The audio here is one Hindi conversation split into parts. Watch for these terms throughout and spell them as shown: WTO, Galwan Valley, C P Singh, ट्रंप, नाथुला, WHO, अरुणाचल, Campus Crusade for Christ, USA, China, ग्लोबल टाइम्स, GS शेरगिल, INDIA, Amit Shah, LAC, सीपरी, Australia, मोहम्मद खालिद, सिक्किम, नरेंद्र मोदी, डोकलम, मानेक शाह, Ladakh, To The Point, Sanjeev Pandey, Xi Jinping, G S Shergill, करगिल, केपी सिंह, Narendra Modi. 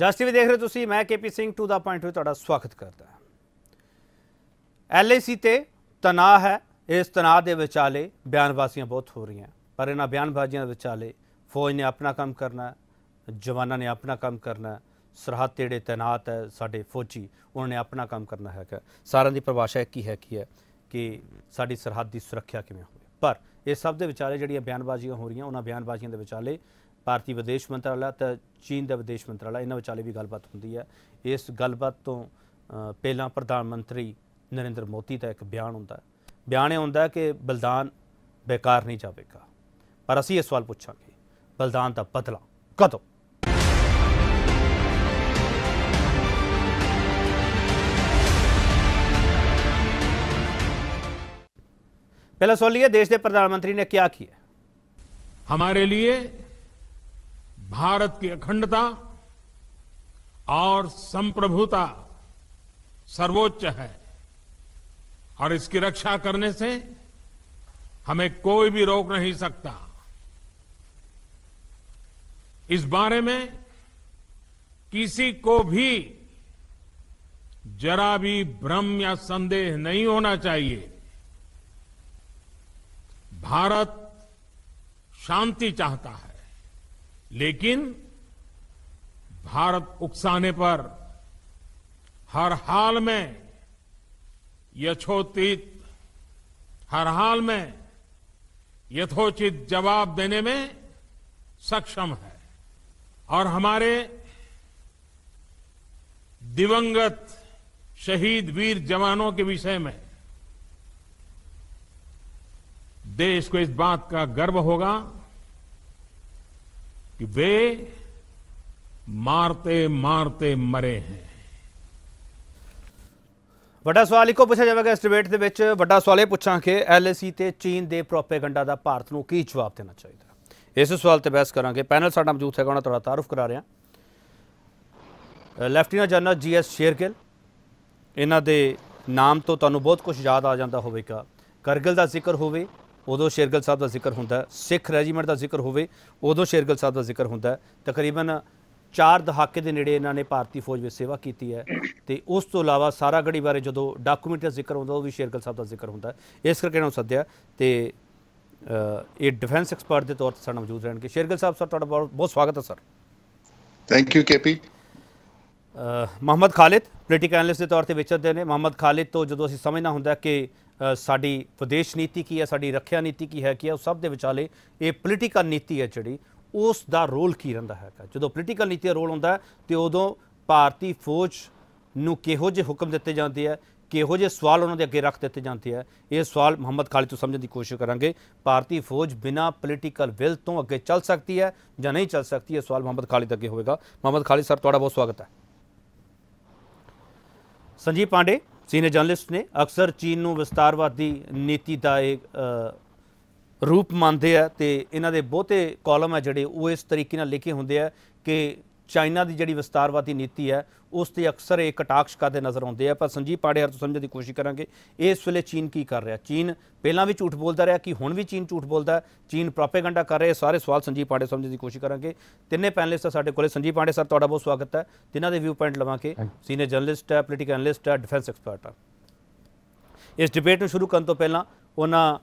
जस टीवी देख रहे हो तुसीं, मैं केपी सिंह to the point तुहाडा स्वागत करदा हां। LAC ते तनाव है, इस तनाव के विचाले बयानबाजियां बहुत हो रही हैं, पर इन्हां बयानबाजियां विचाले फौज ने अपना काम करना, जवानों ने अपना काम करना, सरहद तेड़े तैनात है साढ़े फौजी, उन्होंने अपना काम करना है। सारा की परिभाषा एक ही है कि साड़ी सरहद की सुरक्षा किवें होवे। पर यह सब के विचाले जिहड़ियां बयानबाजियां हो रही हैं, उन्होंने बयानबाजियों के विचाले भारतीय विदेश मंत्रालय तो चीन का विदेश मंत्रालय, इन्होंने विचाले भी गलबात होंदी है। इस गलबात तो पहला प्रधानमंत्री नरेंद्र मोदी का एक बयान होंदा है। बयान यह होंदा है कि बलिदान बेकार नहीं जाएगा, पर असीं यह सवाल पूछांगे, बलिदान का बदला कदों? पहला सवाल यह, देश के प्रधानमंत्री ने क्या किया? हमारे लिए भारत की अखंडता और संप्रभुता सर्वोच्च है और इसकी रक्षा करने से हमें कोई भी रोक नहीं सकता। इस बारे में किसी को भी जरा भी भ्रम या संदेह नहीं होना चाहिए। भारत शांति चाहता है, लेकिन भारत उकसाने पर हर हाल में यथोचित जवाब देने में सक्षम है और हमारे दिवंगत शहीद वीर जवानों के विषय में देश को इस बात का गर्व होगा कि वे मारते मारते मरे हैं। वड्डा सवाल इको पूछा जाएगा इस डिबेट दे विच। वड्डा सवाल यह पूछा कि LAC ते चीन के प्रोपेगेंडा का भारत को की जवाब देना चाहिए। इस सवाल पर बहस करांगे। पैनल साडा मौजूद है, उन्हां दा तारुफ करा रहे हैं। लैफ्टिनेंट जनरल GS शेरगिल, इन्हां दे नाम तो तुहानूं बहुत कुछ याद आ जाता होगा। करगिल का जिक्र होवे उदों शेरगिल साहब का जिक्र होंदा है, सिख रेजीमेंट का जिक्र होवे उदों शेरगिल साहब का जिक्र होंदा है। तकरीबन 4 दहाके के नेड़े इन्होंने भारतीय फौज में सेवा की है। तो उस तो इलावा सारा गढ़ी बारे जो डॉक्यूमेंट का जिक्र होंदा, वो भी शेरगिल साहब का जिक्र होंदा है। इस करके इन्होंने सद्या तो ये डिफेंस एक्सपर्ट के तौर पर साडे मौजूद रहणगे। शेरगिल साहब सर, तुहाडा बहुत स्वागत है sir. Thank you KP। मोहम्मद खालिद political analyst के तौर पर विचरते हैं। मोहम्मद खालिद तो जो असीं समझना हुंदा कि साड़ी विदेश नीति की है, साड़ी रक्षा नीति की है, कि उस सब के विचाले ये पोलिटिकल नीति है जिहड़ी, उसका रोल की रहिंदा है? जो पोलिटिकल नीति का रोल होंदा है तो उदों भारतीय फौज नूं किहो जिहे हुक्म दिते जांदे है, किहो जिहे सवाल उन्हां दे अगे रख दिते जांदे है। ये सवाल मोहम्मद खालिद तो समझण की कोशिश करांगे। भारतीय फौज बिना पोलिटिकल विल तो अगे चल सकती है जां नहीं चल सकती, ये सवाल मोहम्मद खालिद अगे होगा। मोहम्मद खालिद सर, तुहाडा बहुत स्वागत है। संजीव पांडे सीनियर जर्नलिस्ट ने, अक्सर चीन नूं विस्तारवादी नीति का एक रूप मानते हैं तो इन्हां दे बहुते कॉलम है जिहड़े वो इस तरीके नाल लिखे हुंदे है कि चाइना की जिहड़ी विस्तारवादी नीति है उस ते अक्सर एक कटाक्ष करदे नज़र आउंदे है। पर संजीव पांडे हर तो समझण की कोशिश करांगे, इस वेले चीन की कर रहा? चीन पहलां भी झूठ बोलता रहा कि हुण भी चीन झूठ बोलता? चीन प्रोपेगेंडा कर रहा? सारे सवाल संजीव पांडे समझण की कोशिश करांगे। तिन्ने पैनलिस्ट साडे कोले। संजीव पांडे सर, तुहाडा बहुत स्वागत है। तिन्हां दे व्यू पॉइंट लवांगे। सीनियर जर्नलिस्ट है, पोलिटिकल एनालिस्ट है, डिफेंस एक्सपर्ट है। इस डिबेट नूं शुरू करन तो पहलां उन्हां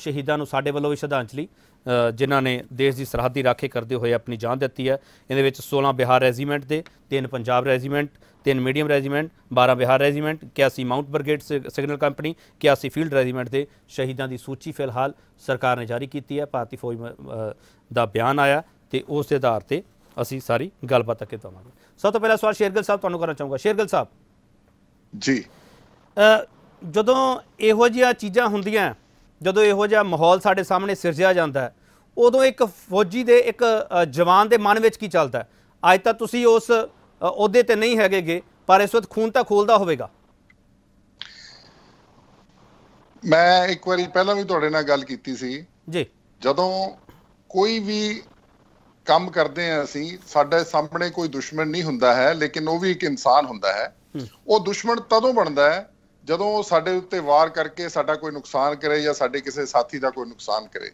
शहीदां नूं साडे वल्लों श्रद्धांजलि, जिन्हों ने देश की सरहद की राखी करते हुए अपनी जान दी है। इन 16 बिहार रेजीमेंट के, 3 Punjab regiment, 3 medium regiment, 12 Bihar regiment, 81 mount brigade signal company, 81 field regiment के शहीदों की सूची फिलहाल सरकार ने जारी की है। भारतीय फौज का बयान आया तो उस आधार पर असी सारी गलबात अगे देवांगे। सब तो पहला सवाल शेरगिल साहब तुहानूं करना चाहूँगा। शेरगिल साहब जी, जदों इहो जिहियां चीज़ां हुंदियां, जदों इहो जिहा माहौल साडे सामने सिरजिया जाता है, उदों एक फौजी दे, एक जवान दे मन विच की चलता है? अज तां तुसीं उस अहुदे ते नहीं हैगे, पर इस वक्त खून तां खोलदा होवेगा। मैं एक बार पहला भी तुहाडे नाल गल कीती सी जी, जदों कोई भी काम करते हैं असीं, साडे सामने कोई दुश्मन नहीं हुंदा है, लेकिन वो भी एक इंसान हुंदा है। वह दुश्मन तदों बनता है ਜਦੋਂ ਉਹ ਸਾਡੇ ਉੱਤੇ ਵਾਰ ਕਰਕੇ ਸਾਡਾ ਕੋਈ ਨੁਕਸਾਨ ਕਰੇ ਜਾਂ ਸਾਡੇ ਕਿਸੇ ਸਾਥੀ ਦਾ ਕੋਈ ਨੁਕਸਾਨ ਕਰੇ।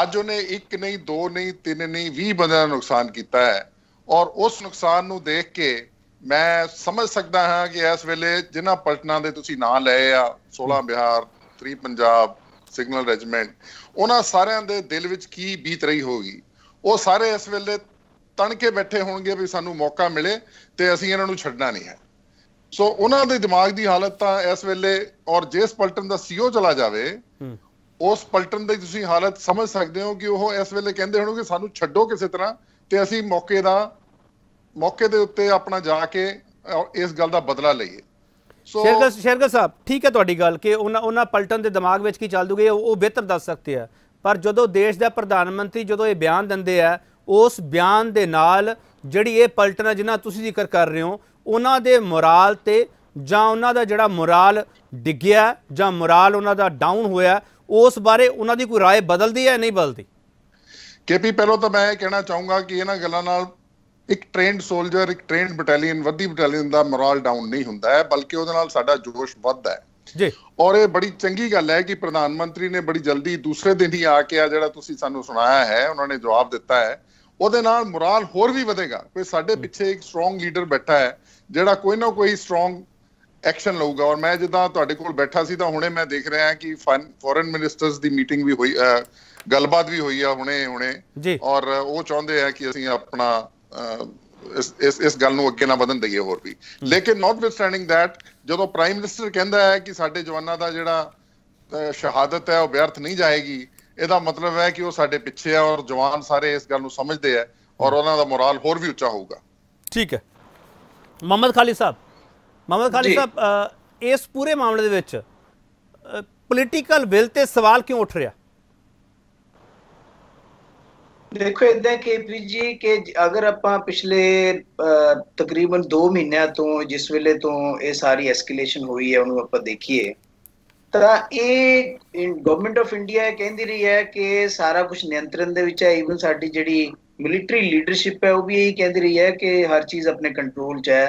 ਅੱਜ ਉਹਨੇ 1 ਨਹੀਂ 2 ਨਹੀਂ 3 ਨਹੀਂ 20 ਬੰਦਿਆਂ ਦਾ ਨੁਕਸਾਨ ਕੀਤਾ ਹੈ। और उस नुकसान को देख के मैं समझ सकता हाँ कि इस वेले जिन्होंने पलटना के तुसीं नां लए आ 16 बिहार 3 पंजाब सिग्नल रेजिमेंट उन्होंने सारे के दिल में की बीत रही होगी। वो सारे इस वेले तन के बैठे होंगे भी सानू मौका मिले तो असीं इन्हां नूं छड्डना नहीं है। सो उन्होंने दिमाग की हालत तो इस वेले और जिस पलटन का सीओ चला जाए उस पलटन की तुसीं हालत समझ सकते हो कि वो इस वेले कहंदे होणगे सानू छड्डो किसी तरह तो असीं मौके दे उत्ते अपना जाके इस गल का बदला लईए। शेरगिल साहब ठीक है तुहाडी गल कि उन्हां पलटन के दिमाग में की चल दूगी वो बेहतर दस सकते हैं, पर जो देश का प्रधानमंत्री जो ये बयान देंदे है उस बयान के नाल जिहड़ी ये पलटन है जिन्हां तुसीं जिक्र कर रहे हो उन्हां दे मोराल ते जां उन्हां दा जिहड़ा मोराल डिग्गिया जां मोराल उन्हां दा डाउन होया उस बारे उन्हां दी कोई राय बदलदी है नहीं बदलदी? केपी पहलो तो मैं कहना चाहूँगा कि इन्हां गल्लां नाल एक ट्रेंड सोल्जर एक ट्रेंड बटालियन वधी बटालियन दा मोराल डाउन नहीं हुंदा है बल्कि उहदे नाल साडा जोश वधदा है जी। और ये बड़ी चंगी गल है कि प्रधानमंत्री ने बड़ी जल्दी दूसरे दिन ही आके आ जिहड़ा तुसीं सानूं सुनाया है उन्होंने जवाब दिता है ਉਹਦੇ ਨਾਲ ਮੁਰਾਲ ਹੋਰ ਵੀ ਵਧੇਗਾ। ਕੋਈ ਸਾਡੇ ਪਿੱਛੇ ਇੱਕ ਸਟਰੋਂਗ ਲੀਡਰ ਬੈਠਾ ਹੈ ਜਿਹੜਾ ਕੋਈ ਨਾ ਕੋਈ ਸਟਰੋਂਗ ਐਕਸ਼ਨ ਲਊਗਾ। ਔਰ ਮੈਂ ਜਿੱਦਾਂ ਤੁਹਾਡੇ ਕੋਲ ਬੈਠਾ ਸੀ ਤਾਂ ਹੁਣੇ ਮੈਂ ਦੇਖ ਰਿਹਾ ਕਿ ਫੋਰਨ ਮਿਨਿਸਟਰਸ ਦੀ ਮੀਟਿੰਗ ਵੀ ਹੋਈ ਗੱਲਬਾਤ ਵੀ ਹੋਈ ਆ ਹੁਣੇ ਔਰ ਉਹ ਚਾਹੁੰਦੇ ਆ ਕਿ ਅਸੀਂ ਆਪਣਾ ਇਸ ਗੱਲ ਨੂੰ ਅੱਗੇ ਨਾ ਵਧਣ ਦਈਏ ਹੋਰ ਵੀ। ਲੇਕਿਨ ਨੋਟਵਿਥਸਟੈਂਡਿੰਗ ਦੈਟ ਜਦੋਂ ਪ੍ਰਾਈਮ ਮਿਨਿਸਟਰ ਕਹਿੰਦਾ ਹੈ ਕਿ ਸਾਡੇ ਜਵਾਨਾਂ ਦਾ ਜਿਹੜਾ ਸ਼ਹਾਦਤ ਹੈ ਉਹ ਵਿਅਰਥ नहीं जाएगी ਇਹਦਾ मतलब है कि वो साढ़े पिछे है और जवान सारे इस गल समझते हैं और उन्होंने मोराल होर भी उच्चा होगा। ठीक है मोहम्मद खालिद साहब इस पूरे मामले दे विच पोलिटिकल विल ते सवाल क्यों उठ रहा? देखो इदा के पी जी के अगर आप पिछले तकरीबन 2 महीनों तो जिस वेले तो यह सारी एस्केलेशन हुई है उन्होंने आप देखिए ਤਾਂ ਇਹ ਗਵਰਨਮੈਂਟ ਆਫ ਇੰਡੀਆ ਕਹਿੰਦੀ ਰਹੀ ਹੈ ਕਿ ਸਾਰਾ ਕੁਝ ਨਿਯੰਤਰਣ ਦੇ ਵਿੱਚ ਹੈ। ਈਵਨ ਸਾਡੀ ਜਿਹੜੀ ਮਿਲਟਰੀ ਲੀਡਰਸ਼ਿਪ ਹੈ ਉਹ ਵੀ ਇਹੀ ਕਹਿੰਦੀ ਰਹੀ ਹੈ ਕਿ ਹਰ ਚੀਜ਼ ਆਪਣੇ ਕੰਟਰੋਲ 'ਚ ਹੈ।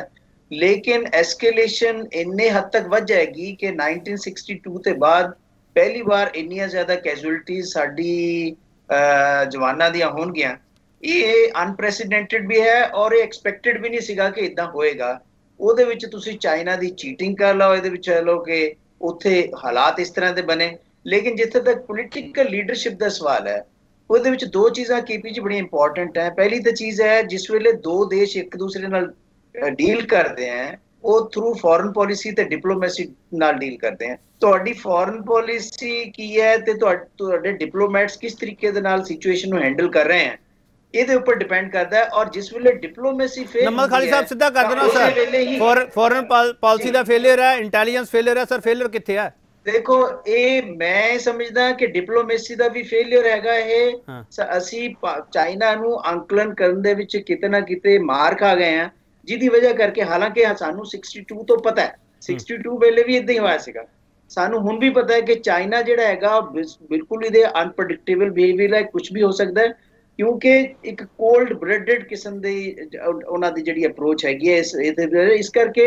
ਲੇਕਿਨ ਐਸਕੇਲੇਸ਼ਨ ਇੰਨੇ ਹੱਦ ਤੱਕ ਵੱਧ ਜਾਏਗੀ ਕਿ 1962 ਤੋਂ ਬਾਅਦ ਪਹਿਲੀ ਵਾਰ ਇੰਨੀਆਂ ਜ਼ਿਆਦਾ ਕੈਜੁਅਲਟੀਜ਼ ਸਾਡੀ ਜਵਾਨਾਂ ਦੀਆਂ ਹੋਣਗੀਆਂ। ਇਹ ਅਨਪ੍ਰੈਸੀਡੈਂਟਡ ਵੀ ਹੈ ਔਰ ਇਹ ਐਕਸਪੈਕਟਡ ਵੀ ਨਹੀਂ ਸੀਗਾ ਕਿ ਇਦਾਂ ਹੋਏਗਾ। ਉਹਦੇ ਵਿੱਚ ਤੁਸੀਂ ਚਾਈਨਾ ਦੀ ਚੀਟਿੰਗ ਕਰ ਲਓ ਇਹਦੇ ਵਿੱਚ ਲਓ ਕਿ ਉੱਥੇ ਹਾਲਾਤ ਇਸ ਤਰ੍ਹਾਂ ਦੇ ਬਣੇ। ਲੇਕਿਨ ਜਿੱਥੇ ਤੱਕ ਪੋਲੀਟੀਕਲ ਲੀਡਰਸ਼ਿਪ ਦਾ ਸਵਾਲ ਹੈ ਉਹਦੇ ਵਿੱਚ ਦੋ ਚੀਜ਼ਾਂ ਕੀਪੀ ਜੀ ਬੜੀ ਇੰਪੋਰਟੈਂਟ ਹੈ। ਪਹਿਲੀ ਤਾਂ ਚੀਜ਼ ਹੈ ਜਿਸ ਵੇਲੇ ਦੋ ਦੇਸ਼ ਇੱਕ ਦੂਸਰੇ ਨਾਲ ਡੀਲ ਕਰਦੇ ਹੈ ਉਹ ਥਰੂ ਫੋਰਨ ਪਾਲਿਸੀ ਤੇ ਡਿਪਲੋਮੈਸੀ ਨਾਲ ਡੀਲ ਕਰਦੇ ਹੈ। ਤੁਹਾਡੀ ਫੋਰਨ ਪਾਲਿਸੀ ਕੀ ਹੈ ਤੇ ਤੁਹਾਡੇ ਡਿਪਲੋਮੈਟਸ ਕਿਸ ਤਰੀਕੇ ਦੇ ਨਾਲ ਸਿਚੁਏਸ਼ਨ ਨੂੰ ਹੈਂਡਲ ਕਰ ਰਹੇ ਹੈ ਇਹਦੇ ਉੱਪਰ ਡਿਪੈਂਡ ਕਰਦਾ ਹੈ। ਔਰ ਜਿਸ ਵੇਲੇ ਡਿਪਲੋਮੈਸੀ ਫੇਲ ਨਮਲ ਖਾਲੀ ਸਾਹਿਬ ਸਿੱਧਾ ਕਰ ਦੇਣਾ ਸਰ ਫੋਰਨ ਪਾਲਿਸੀ ਦਾ ਫੇਲਿਅਰ ਹੈ ਇੰਟੈਲੀਜੈਂਸ ਫੇਲਿਅਰ ਹੈ ਸਰ ਫੇਲਿਅਰ ਕਿੱਥੇ ਹੈ? ਦੇਖੋ ਇਹ ਮੈਂ ਸਮਝਦਾ ਕਿ ਡਿਪਲੋਮੈਸੀ ਦਾ ਵੀ ਫੇਲਿਅਰ ਹੈਗਾ ਇਹ। ਅਸੀਂ ਚਾਈਨਾ ਨੂੰ ਅੰਕਲਨ ਕਰਨ ਦੇ ਵਿੱਚ ਕਿਤੇ ਨਾ ਕਿਤੇ ਮਾਰ ਖਾ ਗਏ ਆ ਜਿਹਦੀ ਵਜ੍ਹਾ ਕਰਕੇ ਹਾਲਾਂਕਿ ਸਾਨੂੰ 62 ਤੋਂ ਪਤਾ ਹੈ 62 ਵੇਲੇ ਵੀ ਇਦਾਂ ਹੀ ਹੋਇਆ ਸੀਗਾ। ਸਾਨੂੰ ਹੁਣ ਵੀ ਪਤਾ ਹੈ ਕਿ ਚਾਈਨਾ ਜਿਹੜਾ ਹੈਗਾ ਬਿਲਕੁਲ ਇਹਦੇ ਅਨਪ੍ਰੈਡਿਕਟੇਬਲ ਬਿਹੇਵੀਅਰ ਹੈ ਕੁਝ ਵੀ ਹੋ ਸਕਦਾ ਹੈ क्योंकि एक कोल्ड ब्रेडेड किस्म की जी अप्रोच हैगी है। इस करके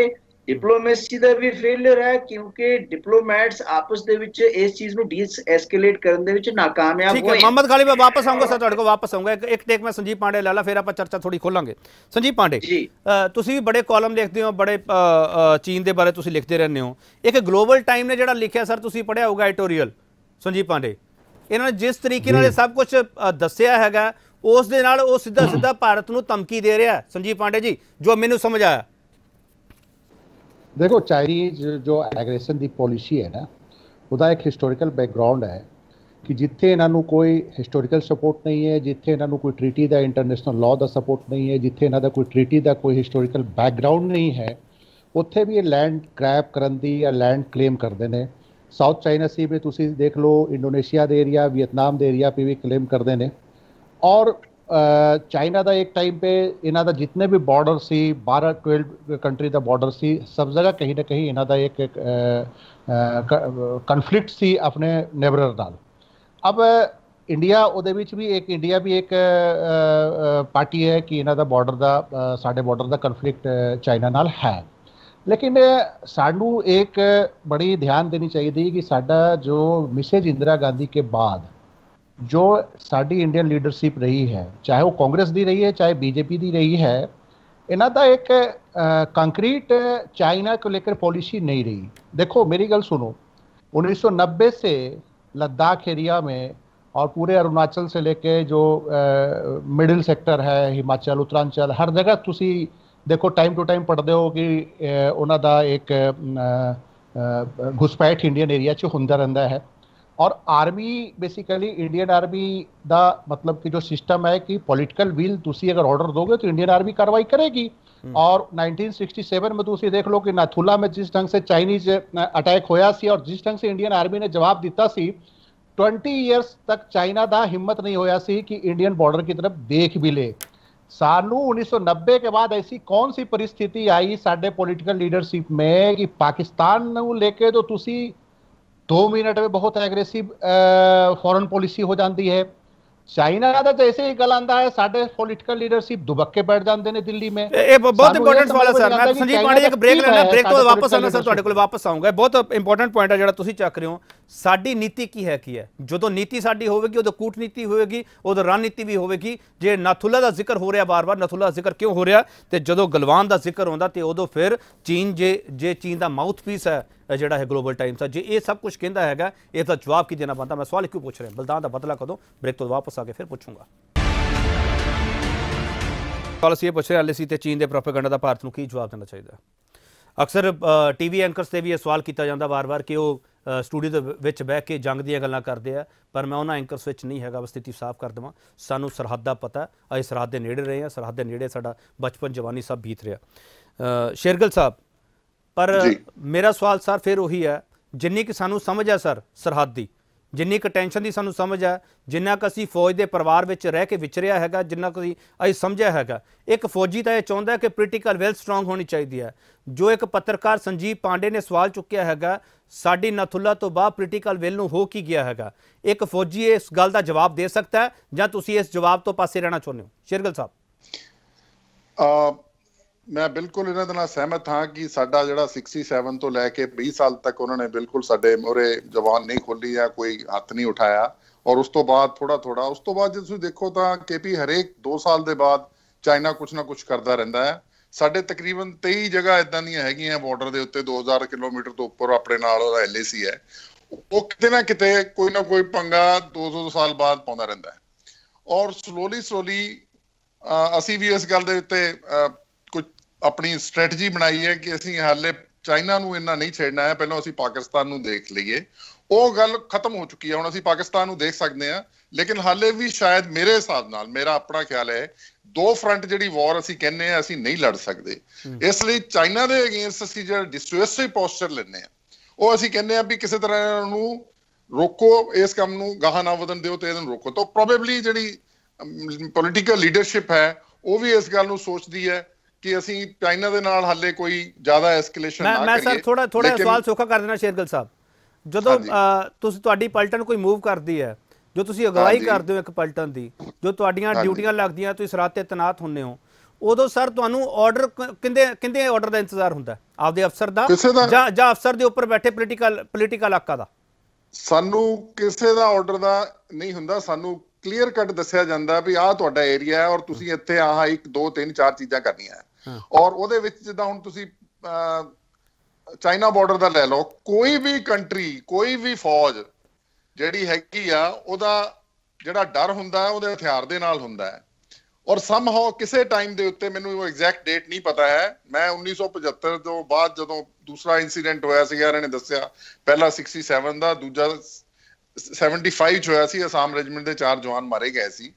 डिप्लोमेसी का भी फेलियर है क्योंकि डिप्लोमैट्स आपस दे विच इस चीज़ नूं डीएस्केलेट करन दे विच नाकामयाब होए। ठीक है मोहम्मद खालिद मैं वापस आऊँगा सर तुहाडे कोल वापस आऊँगा। एक टेक मैं संजीव पांडे ला ला फिर आप चर्चा थोड़ी खोलांगे। संजीव पांडे जी तुसीं भी बड़े कॉलम लिखते हो बड़े चीन के बारे तुसीं लिखते रहने हो। एक ग्लोबल टाइम ने जिहड़ा लिखिया सर तुसीं पढ़िया होगा एडिटोरियल संजीव पांडे इन्होंने जिस तरीके नाल सब कुछ दस्या हैगा उस दे नाल वो सीधा सीधा भारत नूं धमकी दे रहा है। संजीव पांडे जी जो मैनू समझ आया देखो चाइनीज जो एग्रेसन की पॉलिसी है ना उसका एक हिस्टोरिकल बैकग्राउंड है कि जिथे इन्हों कोई हिस्टोरिकल सपोर्ट नहीं है जिथे इन्हों कोई ट्रीटी का इंटरनेशनल लॉ का सपोर्ट नहीं है जिथे इन्हों का कोई ट्रीटी का कोई हिस्टोरिकल बैकग्राउंड नहीं है उत्थे भी ये लैंड ग्रैब करन दी या लैंड क्लेम करते हैं। साउथ चाइना सी में तुसी देख लो इंडोनेशिया के एरिया वियतनाम के एरिया पर भी क्लेम करते हैं। और चाइना का एक टाइम पे इन्ह का जितने भी बॉर्डर सी 12-12 कंट्री का बॉर्डर सी सब जगह कहीं ना कहीं इन्ह का एक कन्फ्लिक्ट सी अपने नेबरर नाल। अब इंडिया उहदे विच भी एक इंडिया भी एक पार्टी है कि इन्ह का बॉर्डर का साढ़े बॉर्डर का कन्फ्लिक्ट चाइना नाल है। लेकिन सानू एक बड़ी ध्यान देनी चाहिए थी कि साडा जो मिसेज इंदिरा गांधी के बाद जो साड़ी इंडियन लीडरशिप रही है, चाहे वो कांग्रेस दी रही है चाहे बीजेपी दी रही है, इन्हां दा एक कंक्रीट चाइना को लेकर पॉलिसी नहीं रही। देखो मेरी गल सुनो, 1990 से लद्दाख एरिया में और पूरे अरुणाचल से लेके जो मिडिल सेक्टर है, हिमाचल उत्तरांचल, हर जगह तुसी देखो टाइम टू टाइम पढ़ते हो कि उन्हां दा एक घुसपैठ इंडियन एरिया 'च हुंदा रहिंदा है। और आर्मी बेसिकली इंडियन आर्मी दा मतलब कि जो सिस्टम है कि पॉलिटिकल विल तुसी अगर ऑर्डर दोगे तो इंडियन आर्मी कार्रवाई करेगी। और 1967 में तुसी देख लो कि नाथुला में जिस ढंग से चाइनीज अटैक होया सी और जिस ढंग से इंडियन आर्मी ने जवाब दिता सी, 20 ईयर्स तक चाइना दा हिम्मत नहीं होया सी कि इंडियन बॉर्डर की तरफ देख भी ले। सानू 1990 के बाद ऐसी कौन सी परिस्थिति आई साडे पॉलिटिकल लीडरशिप में कि पाकिस्तान नू लेके तो तुसी 2 मिनट में बहुत एग्रेसिव फॉरेन पॉलिसी हो जाती है। चाइना का जैसे ही गल आंदा है साडे पॉलिटिकल लीडरशिप दुबक्के बैठ जाते हैं दिल्ली में। बहुत इंपॉर्टेंट सवाल है सर, मैं संजीव पांडे एक ब्रेक लेना, ब्रेक तो वापस आना सर, तुहाडे कोल वापस आऊंगा। बहुत इंपॉर्टेंट पॉइंट है जिहड़ा तुसीं चक रहे हो, साडी नीति की है जो नीति साडी होगी उदों कूटनीति होगी, उदों रणनीति भी होगी। जे नाथुला का जिक्र हो रहा बार-बार, नाथुला का जिक्र क्यों हो रहा, तो जो गलवान का जिक्र आता तो उदों फिर चीन जे चीन का माउथपीस है जोड़ा है ग्लोबल टाइम्स है, जे ये सब कुछ कहता है इसका जवाब की देना बनता। मैं सवाल क्यों पूछ रहा, बलिदान का बदला कदों? ब्रेक तो वापस आके फिर पूछूंगा। सवाल असीं ये पूछ रहे हाले तो चीन के प्रोपेगेंडा का भारत को की जवाब देना चाहिए। अक्सर टीवी एंकर्स से भी यह सवाल किया जाता बार-बार कि वो स्टूडियो बह के जंग दी गल्लां करते हैं, पर मैं उन्होंने एंकर्स नहीं हैगा। स्थिति साफ कर देवां, सानू सरहद का पता है, अभी सरहद के नेड़े रहे हैं, सरहद के नेड़े साडा बचपन जवानी सब बीत रहा। शेरगिल साहब, पर मेरा सवाल सर फिर वही है, जिन्नी कि सानू समझ है सर सरहद की, जिन्नी क टेंशन की सानू समझ है, जिन्ना क असी फौज के परिवार में रह के विचरिया है, जिन्ना क असी समझा है, एक फौजी तो यह चाहता है कि पोलिटिकल वेल स्ट्रोंग होनी चाहिए है। जो एक पत्रकार संजीव पांडे ने सवाल चुकया है, साड़ी नाथुला तो बाद पोलिटिकल वेल नूं हो की गया है, एक फौजी इस गल का जवाब दे सकता है, जां तुसीं इस जवाब तो पासे रहना चाहुंदे हो? शेरगिल साहब, मैं बिल्कुल इन्हां दे नाल सहमत हाँ कि साडा जिहड़ा 67 तो लैके 20 साल तक उन्होंने बिल्कुल साडे मोहरे जबान नहीं खोली या कोई हथ नहीं उठाया। और उस तो बाद थोड़ा उस तो बाद जे तुसीं देखो तां केपी हरेक 2 साल के बाद चाइना कुछ ना कुछ करता रहिंदा है। साडे तकरीबन 23 जगह इदां दी हैगियां बॉर्डर दे उत्ते 2000 किलोमीटर तो उपर अपने नाल ओहदा LAC है, वो किते ना किते कोई ना कोई पंगा 200 साल बाद पाउंदा रहिंदा है। और स्लोली असीं भी इस गल दे उत्ते अपनी स्ट्रैटेजी बनाई है कि असीं हाले चाइना नूं इन्ना नहीं छेड़ना है, पहलों असीं पाकिस्तान नूं देख लईए। वो गल खत्म हो चुकी है, हुण असीं पाकिस्तान नूं देख सकदे हां, लेकिन हाले भी शायद मेरे हिसाब नाल, मेरा अपना ख्याल है, 2 फ्रंट जिहड़ी वॉर असीं कहने आं असीं नहीं लड़ सकदे। इसलिए चाइना दे अगेंस्ट असीं जिहड़ा डिस्ट्रेसिव पोस्चर लैंदे हां, वो असीं कहने आं भी किसी तरह इन्हां नूं रोको, इस काम नूं गाह ना वधण दिओ ते इहनूं रोको। तो प्रोबेबली जिहड़ी पोलिटिकल लीडरशिप है वो भी इस गल नूं सोचदी है कि असीं चाइना दे नाल हाले कोई ज़्यादा एस्केलेशन ना करिए। मैं सर थोड़ा सवाल सौखा कर देना शेरगिल साहब, जदों तुहाडी पलटन कोई मूव करती है, जो तुसीं अगवाई करदे हो एक पलटन की, जो तुहाडीआं ड्यूटियां लगदियां, तुसीं इस रात ते तैनात हुंदे हो, उदों सर तुहानूं ऑर्डर किंदे ऑर्डर का इंतजार हुंदा है, आपदे अफसर दा जां अफसर दे उपर बैठे पोलिटिकल हक्का दा? सानू किसी का ऑर्डर का नहीं हुंदा, सानू क्लीयर कट दस्सिया जांदा भी आह तुहाडा एरिया है और तुसीं इत्थे आह 1 2 3 4 चीज़ां करनियां। और ਉਹਦੇ ਵਿੱਚ ਜਿੱਦਾਂ ਹੁਣ ਤੁਸੀਂ ਚਾਈਨਾ ਬਾਰਡਰ ਦਾ ਲੈ ਲਓ, ਕੋਈ ਵੀ ਕੰਟਰੀ ਕੋਈ ਵੀ ਫੌਜ ਜਿਹੜੀ ਹੈਗੀ ਆ ਉਹਦਾ ਜਿਹੜਾ ਡਰ ਹੁੰਦਾ ਉਹਦੇ ਹਥਿਆਰ ਦੇ ਨਾਲ ਹੁੰਦਾ ਹੈ। ਔਰ ਸਮਹਾਉ ਕਿਸੇ ਟਾਈਮ ਦੇ ਉੱਤੇ, ਮੈਨੂੰ ਉਹ ਐਗਜ਼ੈਕਟ ਡੇਟ ਨਹੀਂ ਪਤਾ ਹੈ, ਮੈਂ 1975 ਤੋਂ ਬਾਅਦ ਜਦੋਂ ਦੂਸਰਾ ਇਨਸੀਡੈਂਟ ਹੋਇਆ ਸੀਗਾ, ਇਹਨਾਂ ਨੇ ਦੱਸਿਆ ਪਹਿਲਾ 67 ਦਾ, ਦੂਜਾ 75 ਚ ਹੋਇਆ ਸੀ, ਅਸਾਮ ਰੈਜੀਮੈਂਟ ਦੇ 4 ਜਵਾਨ ਮਾਰੇ ਗਏ ਸੀ।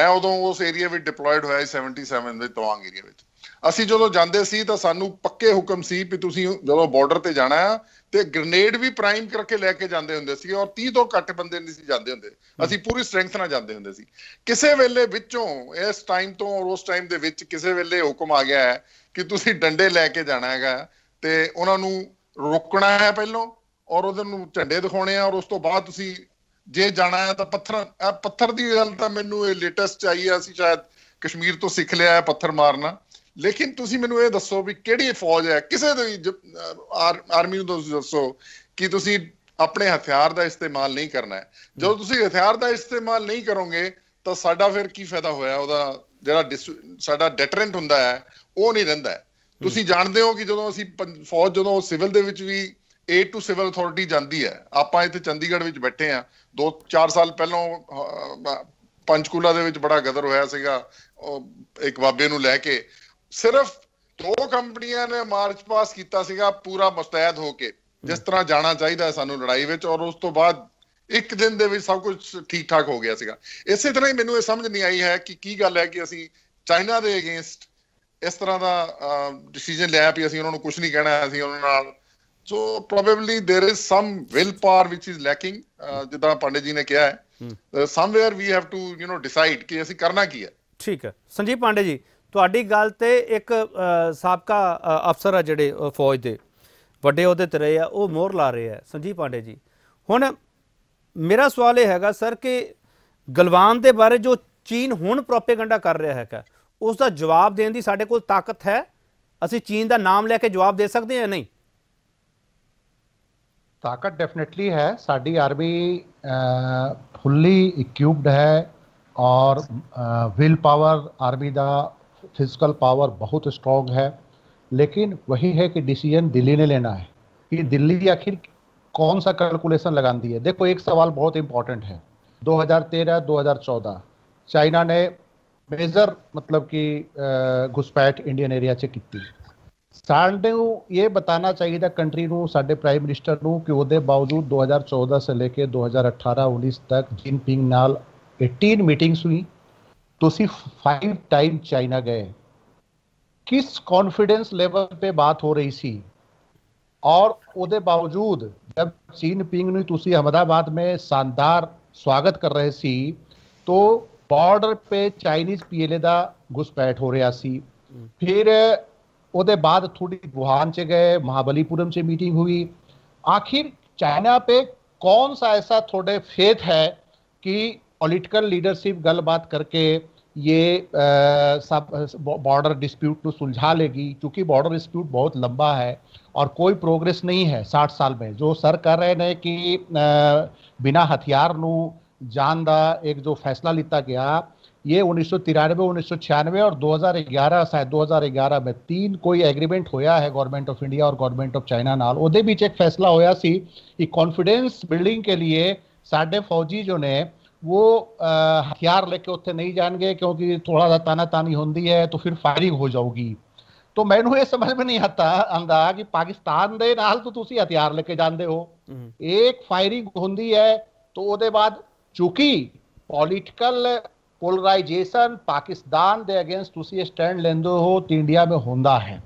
ਮੈਂ ਉਦੋਂ ਉਸ ਏਰੀਆ ਵਿੱਚ ਡਿਪਲੋਇਡ ਹੋਇਆ ਸੀ 77 ਦੇ ਤਵਾਂਗ ਏਰੀਆ ਵਿੱਚ। ਅਸੀਂ ਜਦੋਂ ਜਾਂਦੇ ਸੀ ਤਾਂ ਸਾਨੂੰ ਪੱਕੇ ਹੁਕਮ ਸੀ ਵੀ ਤੁਸੀਂ ਜਦੋਂ ਬਾਰਡਰ ਤੇ ਜਾਣਾ ਆ ਤੇ ਗ੍ਰੇਨੇਡ ਵੀ ਪ੍ਰਾਈਮ ਕਰਕੇ ਲੈ ਕੇ ਜਾਂਦੇ ਹੁੰਦੇ ਸੀ, ਔਰ 30 ਤੋਂ ਘੱਟ ਬੰਦੇ ਨਹੀਂ ਸੀ ਜਾਂਦੇ ਹੁੰਦੇ, ਅਸੀਂ ਪੂਰੀ ਸਟਰੈਂਥ ਨਾਲ ਜਾਂਦੇ ਹੁੰਦੇ ਸੀ। ਕਿਸੇ ਵੇਲੇ ਵਿੱਚੋਂ ਇਸ ਟਾਈਮ ਤੋਂ ਔਰ ਉਸ ਟਾਈਮ ਦੇ ਵਿੱਚ ਕਿਸੇ ਵੇਲੇ ਹੁਕਮ ਆ ਗਿਆ ਹੈ ਕਿ ਤੁਸੀਂ ਡੰਡੇ ਲੈ ਕੇ ਜਾਣਾ ਹੈਗਾ ਤੇ ਉਹਨਾਂ ਨੂੰ ਰੋਕਣਾ ਹੈ ਪਹਿਲਾਂ, ਔਰ ਉਹਨਾਂ ਨੂੰ ਝੰਡੇ ਦਿਖਾਉਣੇ ਆ, ਔਰ ਉਸ ਤੋਂ ਬਾਅਦ ਤੁਸੀਂ ਜੇ ਜਾਣਾ ਹੈ ਤਾਂ ਪੱਥਰ ਦੀ ਗੱਲ ਤਾਂ ਮੈਨੂੰ ਇਹ ਲੇਟੈਸਟ ਚਾਹੀਏ, ਅਸੀਂ ਸ਼ਾਇਦ ਕਸ਼ਮੀਰ ਤੋਂ ਸਿੱਖ ਲਿਆ ਹੈ ਪੱਥਰ ਮਾਰਨਾ। लेकिन तुसी मैनू ये दसो भी किहड़ी फौज है, किसी आर्मी नूं दसो कि तुसी अपने हथियार का इस्तेमाल नहीं करना है। जो तुम हथियार का इस्तेमाल नहीं करोगे तो साडा फिर की फायदा होया, जो डेटरेंट होंदा है वो नहीं रहिंदा है। तुसी जानते हो कि जो असी फौज जो सिविल दे विच भी ए टू सिविल अथॉरिटी जाती है, आपां इत्थे चंडीगढ़ विच बैठे हाँ, 2-4 साल पहलों पंचकूला दे विच बड़ा गदर होया सीगा, एक बाबे नूं लैके सिर्फ 2 कंपनियां ने मार्च पास कीता सीगा पूरा मुस्तैद होके जिस तरह जाना चाहिए सानू लड़ाई विच, और उस तो बाद एक दिन दे विच सब कुछ ठीक ठाक हो गया सीगा। इसे तरह ही मैनूं समझ नहीं आई है कि गल है कि असीं चाइना दे अगेंस्ट इस तरह का डिसीजन लिया भी असीं उन्होंने कुछ नहीं कहना है उन्होंने नाल। So probably there is some will power which is lacking, जिदा पांडे जी ने कहा है somewhere we have to you know decide कि असीं करना की है। ठीक है संजीव पांडे जी, तुहाडी गल ते एक साबका अफसर आ जिहड़े फौज दे वड्डे अहुदे ते रहे आ वो मोहर ला रहे हैं। संजीव पांडे जी हुण मेरा सवाल यह हैगा सर कि गलवान के बारे जो चीन हुण प्रोपेगेंडा कर रहा है उसका जवाब देने की साडे कोल ताकत है, असी चीन का नाम लेके जवाब दे सकते हैं नहीं? ताकत डेफिनेटली है, साडी आर्मी फुल्ली इक्विप्ड है और विल पावर आर्मी का फिजिकल पावर बहुत स्ट्रॉन्ग है, लेकिन वही है कि डिसीजन दिल्ली ने लेना है कि दिल्ली आखिर कौन सा कैलकुलेशन लगाती है। देखो एक सवाल बहुत इम्पॉर्टेंट है, 2013-2014 चाइना ने मेजर मतलब कि घुसपैठ इंडियन एरिया से की, ये बताना चाहिए था कंट्री को साडे प्राइम मिनिस्टर को कि उसके बावजूद 2014 से लेके 2018-19 तक जिनपिंग नाल 18 मीटिंग्स हुई, तो सिर्फ 5 टाइम चाइना गए। किस कॉन्फिडेंस लेवल पे बात हो रही सी, और उसके बावजूद जब जिनपिंग ने तुसी अहमदाबाद में शानदार स्वागत कर रहे सी तो बॉर्डर पे चाइनीज पीएलए का घुसपैठ हो रहा सी। फिर उसके बाद थोड़ी वुहान से गए, महाबलीपुरम से मीटिंग हुई। आखिर चाइना पे कौन सा ऐसा थोड़े फेथ है कि पॉलिटिकल लीडरशिप गलबात करके ये बॉर्डर डिस्प्यूट को सुलझा लेगी, क्योंकि बॉर्डर डिस्प्यूट बहुत लंबा है और कोई प्रोग्रेस नहीं है 60 साल में। जो सर कह रहे हैं कि बिना हथियार न जान दा एक जो फैसला लिता गया ये 1993 1996 और 2011 शायद 2011 में 3 कोई एग्रीमेंट होया है गवर्नमेंट ऑफ इंडिया और गवर्नमेंट ऑफ चाइना नाल। उहदे बीच एक फैसला होया सी कि कॉन्फिडेंस बिल्डिंग के लिए साडे फौजी जो ने वो हथियार लेके उत्थे नहीं जाएंगे क्योंकि थोड़ा सा ताना तानी होंदी है तो फिर फायरिंग हो जाऊगी। तो मैनू ये समझ में नहीं आता कि पाकिस्तान दे नाल तो तुसीं हथियार लेके जांदे हो, एक फायरिंग होंदी है तो उहदे बाद चूंकि पॉलिटिकल पोलराइजेशन पाकिस्तान दे अगेंस्ट तुसी स्टैंड लेंदे हो तो इंडिया में होंदा है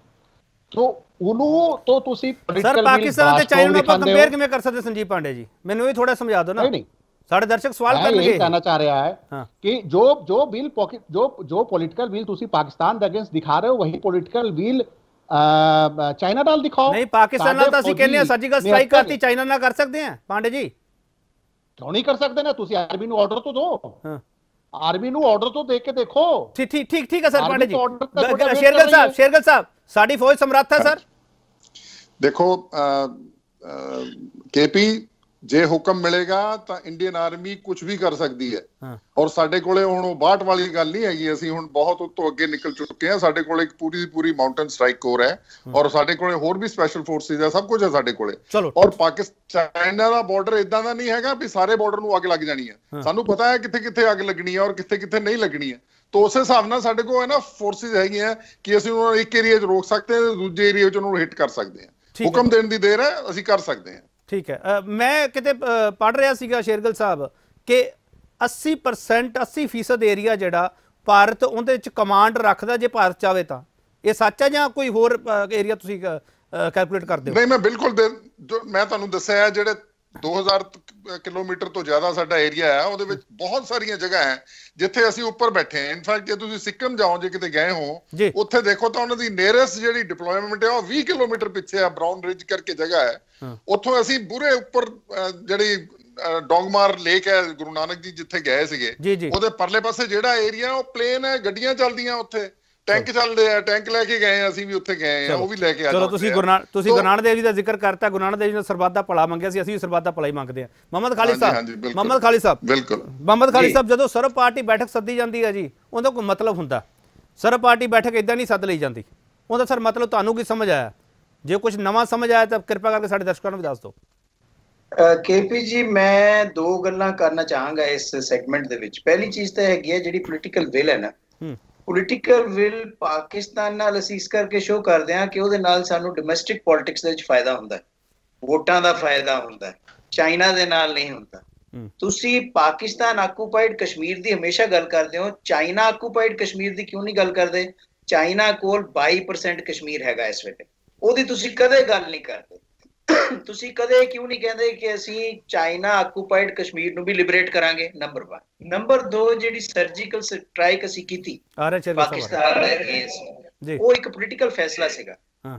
तो उन्हों तो तुसी सर पाकिस्तान ते चाइना नाल कंपेयर किवें कर सकदे? संजीव पांडे जी मैनूं ये थोड़ा समझा दो ना, नहीं साडे दर्शक सवाल करनगे। ये कहना चाह रहा है कि जो पॉलिटिकल बिल तुसी पाकिस्तान दे अगेंस्ट दिखा रहे हो वही पॉलिटिकल बिल चाइना नाल दिखाओ। नहीं पाकिस्तान नाल तां असीं कहंदे हां सर्जिकल स्ट्राइक करती चाइना नाल कर सकदे हां पांडे जी, क्यों नहीं कर सकते ना? तुसी आर्मी नू ऑर्डर तो दो, आर्मी नू ऑर्डर तो दे के देखो। ठीक है सर पांडे जी, शेरगिल साहब साडी फौज समर्थ है सर। देखो केपी जे हुक्म मिलेगा तो इंडियन आर्मी कुछ भी कर सकती है और साडे कोले हुण बाट वाली गल नहीं हैगी, असीं हुण बहुत उत्तों अगे निकल चुके हैं। साडे कोले पूरी माउंटेन स्ट्राइक कोर है और साडे कोले होर भी स्पेशल फोर्सेज है, सब कुछ है साडे कोले। और पाकिस्तान चाइना दा बॉर्डर इदां दा नहीं हैगा भी सारे बॉर्डर नूं अग लग जानी है, सानू पता है किथे किथे अग लगनी है और किथे किथे नहीं लगनी है। तो उस हिसाब नाल साडे कोल है ना फोर्सेज हैगियां कि असीं उन्हां नूं एक एरिया 'च रोक सकते हैं, दूजे एरिया 'च उन्हां नूं हिट कर सकते हैं। हुक्म देण दी देर है, असीं कर सकते हैं। ठीक है मैं किते पढ़ रहा सीगा शेरगिल साहब कि 80% एरिया जिहड़ा भारत उहदे विच कमांड रखदा जे भारत चाहे तां, ये सच है जां कोई होर एरिया तुसीं कैलकुलेट करदे हो? नहीं मैं बिल्कुल मैं तुहानूं दस्सिआ जिहड़े 2000 किलोमीटर तो ज्यादा साडा एरिया है उहदे विच बहुत सारियां जगह है जिथे असीं उपर बैठे हैं। इनफैक्ट जे तुसीं सिक्किम जाओ जे किते गए हो उत्थे देखो तां उहनां दी नियरेस्ट जिहड़ी डिप्लॉयमेंट है ओह 20 किलोमीटर पिछे है, ब्राउन रिज करके जगह है। ਉੱਥੋਂ ਅਸੀਂ ਬੁਰੇ ਉੱਪਰ ਜਿਹੜੀ ਡੋਂਗਮਾਰ ਲੇਕ ਹੈ ਗੁਰੂ ਨਾਨਕ ਜੀ ਜਿੱਥੇ ਗਏ ਸੀਗੇ ਉਹਦੇ ਪਰਲੇ ਪਾਸੇ ਜਿਹੜਾ ਏਰੀਆ ਉਹ ਪਲੇਨ ਹੈ, ਗੱਡੀਆਂ ਚੱਲਦੀਆਂ ਉੱਥੇ। ਟੈਂਕ ਚੱਲਦੇ ਆ, ਟੈਂਕ ਲੈ ਕੇ ਗਏ ਆ, ਅਸੀਂ ਵੀ ਉੱਥੇ ਗਏ ਆ, ਉਹ ਵੀ ਲੈ ਕੇ ਆ। ਚਲੋ ਤੁਸੀਂ ਗੁਰੂ ਨਾਨਕ ਦੇਵ ਜੀ ਦਾ ਜ਼ਿਕਰ ਕਰਤਾ, ਗੁਰੂ ਨਾਨਕ ਦੇਵ ਜੀ ਨੇ ਸਰਬੱਤ ਦਾ ਭਲਾ ਮੰਗਿਆ ਸੀ, ਅਸੀਂ ਵੀ ਸਰਬੱਤ ਦਾ ਭਲਾ ਹੀ ਮੰਗਦੇ ਆ। ਮੁਹੰਮਦ ਖਾਲਿਦ ਸਾਹਿਬ, ਬਿਲਕੁਲ ਮੁਹੰਮਦ ਖਾਲਿਦ ਸਾਹਿਬ, ਜਦੋਂ ਸਰਬ ਪਾਰਟੀ ਬੈਠਕ ਸੱਦੀ ਜਾਂਦੀ ਹੈ ਜੀ, ਉਹਦਾ ਕੋਈ ਮਤਲਬ ਹੁੰਦਾ? ਸਰਬ ਪਾਰਟੀ ਬੈਠਕ ਇਦਾਂ ਨਹੀਂ ਸੱਦ ਲਈ ਜਾਂਦੀ, ਉਹਦਾ ਸਰ ਮਤਲਬ ਤੁਹਾਨੂੰ ਕੀ ਸਮਝ ਆਇਆ? ਜੇ ਕੁਝ ਨਵਾਂ ਸਮਝ ਆਇਆ ਤਾਂ ਕਿਰਪਾ ਕਰਕੇ ਸਾਡੇ ਦਰਸ਼ਕਾਂ ਨੂੰ ਵੀ ਦੱਸ ਦਿਓ। KP ਜੀ, ਮੈਂ ਦੋ ਗੱਲਾਂ ਕਰਨਾ ਚਾਹਾਂਗਾ ਇਸ ਸੈਗਮੈਂਟ ਦੇ ਵਿੱਚ। ਪਹਿਲੀ ਚੀਜ਼ ਤਾਂ ਹੈਗੀ ਹੈ ਜਿਹੜੀ ਪੋਲੀਟੀਕਲ ਵਿਲ ਹੈ ਨਾ, ਪੋਲੀਟੀਕਲ ਵਿਲ ਪਾਕਿਸਤਾਨ ਨਾਲ ਅਸੀਂ ਇਸ ਕਰਕੇ ਸ਼ੋਅ ਕਰਦੇ ਹਾਂ ਕਿ ਉਹਦੇ ਨਾਲ ਸਾਨੂੰ ਡੋਮੈਸਟਿਕ ਪੋਲਿਟਿਕਸ ਦੇ ਵਿੱਚ ਫਾਇਦਾ ਹੁੰਦਾ, ਵੋਟਾਂ ਦਾ ਫਾਇਦਾ ਹੁੰਦਾ, ਚਾਈਨਾ ਦੇ ਨਾਲ ਨਹੀਂ ਹੁੰਦਾ। ਤੁਸੀਂ ਪਾਕਿਸਤਾਨ ਆਕੂਪਾਈਡ ਕਸ਼ਮੀਰ ਦੀ ਹਮੇਸ਼ਾ ਗੱਲ ਕਰਦੇ ਹੋ, ਚਾਈਨਾ ਆਕੂਪਾਈਡ ਕਸ਼ਮੀਰ ਦੀ ਕਿਉਂ ਨਹੀਂ ਗੱਲ ਕਰਦੇ? ਚਾਈਨਾ ਕੋਲ 22% ਕਸ਼ਮੀਰ ਹੈਗਾ ਇਸ ਵੇਲੇ, ਉਹਦੀ ਤੁਸੀਂ ਕਦੇ ਗੱਲ ਨਹੀਂ ਕਰਦੇ। ਤੁਸੀਂ ਕਦੇ ਕਿਉਂ ਨਹੀਂ ਕਹਿੰਦੇ ਕਿ ਅਸੀਂ ਚਾਈਨਾ ਆਕੂਪਾਈਡ ਕਸ਼ਮੀਰ ਨੂੰ ਵੀ ਲਿਬਰੇਟ ਕਰਾਂਗੇ? ਨੰਬਰ 1 ਨੰਬਰ 2 ਜਿਹੜੀ ਸਰਜੀਕਲ ਸਟ੍ਰਾਈਕ ਅਸੀਂ ਕੀਤੀ ਪਾਕਿਸਤਾਨ ਦੇ ਅਗੇਂਸਟ, ਉਹ ਇੱਕ ਪੋਲੀਟੀਕਲ ਫੈਸਲਾ ਸੀਗਾ।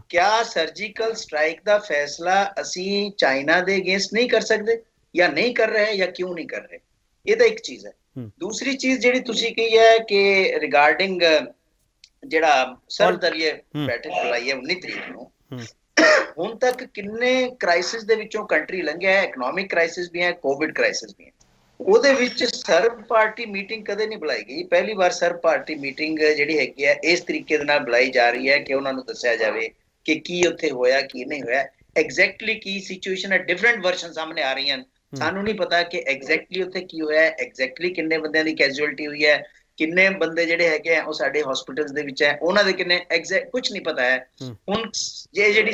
ਕਿਆ ਸਰਜੀਕਲ ਸਟ੍ਰਾਈਕ ਦਾ ਫੈਸਲਾ ਅਸੀਂ ਚਾਈਨਾ ਦੇ ਅਗੇਂਸਟ ਨਹੀਂ ਕਰ ਸਕਦੇ, ਜਾਂ ਨਹੀਂ ਕਰ ਰਹੇ, ਜਾਂ ਕਿਉਂ ਨਹੀਂ ਕਰ ਰਹੇ? ਇਹ ਤਾਂ ਇੱਕ ਚੀਜ਼ ਹੈ। ਦੂਸਰੀ ਚੀਜ਼ ਜਿਹੜੀ ਤੁਸੀਂ ਕਹੀ ਹੈ ਕਿ ਰਿਗਾਰਡਿੰਗ ਜਿਹੜਾ ਸਰਦਰੀਏ ਬੈਠਕ ਬੁਲਾਈ ਹੈ 19 ਤਰੀਕ ਨੂੰ, ਹੁਣ ਤੱਕ ਕਿੰਨੇ ਕ੍ਰਾਈਸਿਸ ਦੇ ਵਿੱਚੋਂ ਕੰਟਰੀ ਲੰਘਿਆ ਹੈ, ਇਕਨੋਮਿਕ ਕ੍ਰਾਈਸਿਸ ਵੀ ਹੈ, ਕੋਵਿਡ ਕ੍ਰਾਈਸਿਸ ਵੀ ਹੈ, ਉਹਦੇ ਵਿੱਚ ਸਰਬ ਪਾਰਟੀ ਮੀਟਿੰਗ ਕਦੇ ਨਹੀਂ ਬੁਲਾਈ ਗਈ। ਪਹਿਲੀ ਵਾਰ ਸਰਬ ਪਾਰਟੀ ਮੀਟਿੰਗ ਜਿਹੜੀ ਹੈਗੀ ਹੈ ਇਸ ਤਰੀਕੇ ਦੇ ਨਾਲ ਬੁਲਾਈ ਜਾ ਰਹੀ ਹੈ ਕਿ ਉਹਨਾਂ ਨੂੰ ਦੱਸਿਆ ਜਾਵੇ ਕਿ ਕੀ ਉੱਥੇ ਹੋਇਆ, ਕੀ ਨਹੀਂ ਹੋਇਆ, ਐਗਜ਼ੈਕਟਲੀ ਕੀ ਸਿਚੁਏਸ਼ਨ ਹੈ। ਡਿਫਰੈਂਟ ਵਰਜ਼ਨ ਸਾਹਮਣੇ ਆ ਰਹੀਆਂ, ਸਾਨੂੰ ਨਹੀਂ ਪਤਾ ਕਿ ਐਗਜ਼ੈਕਟਲੀ ਉੱਥੇ ਕੀ ਹੋਇਆ, ਐਗਜ਼ੈਕਟਲੀ ਕਿੰਨੇ ਬੰਦਿਆਂ ਦੀ ਕੈਜੂਅਲਟੀ ਹੋਈ ਹੈ, ਕਿੰਨੇ ਬੰਦੇ ਜਿਹੜੇ ਹੈਗੇ ਆ ਉਹ ਸਾਡੇ ਹਸਪੀਟਲਸ ਦੇ ਵਿੱਚ ਹੈ, ਉਹਨਾਂ ਦੇ ਕਿੰਨੇ ਐਗਜ਼ੈਕਟ ਕੁਝ ਨਹੀਂ ਪਤਾ ਹੈ। ਹੁਣ ਜੇ ਜਿਹੜੀ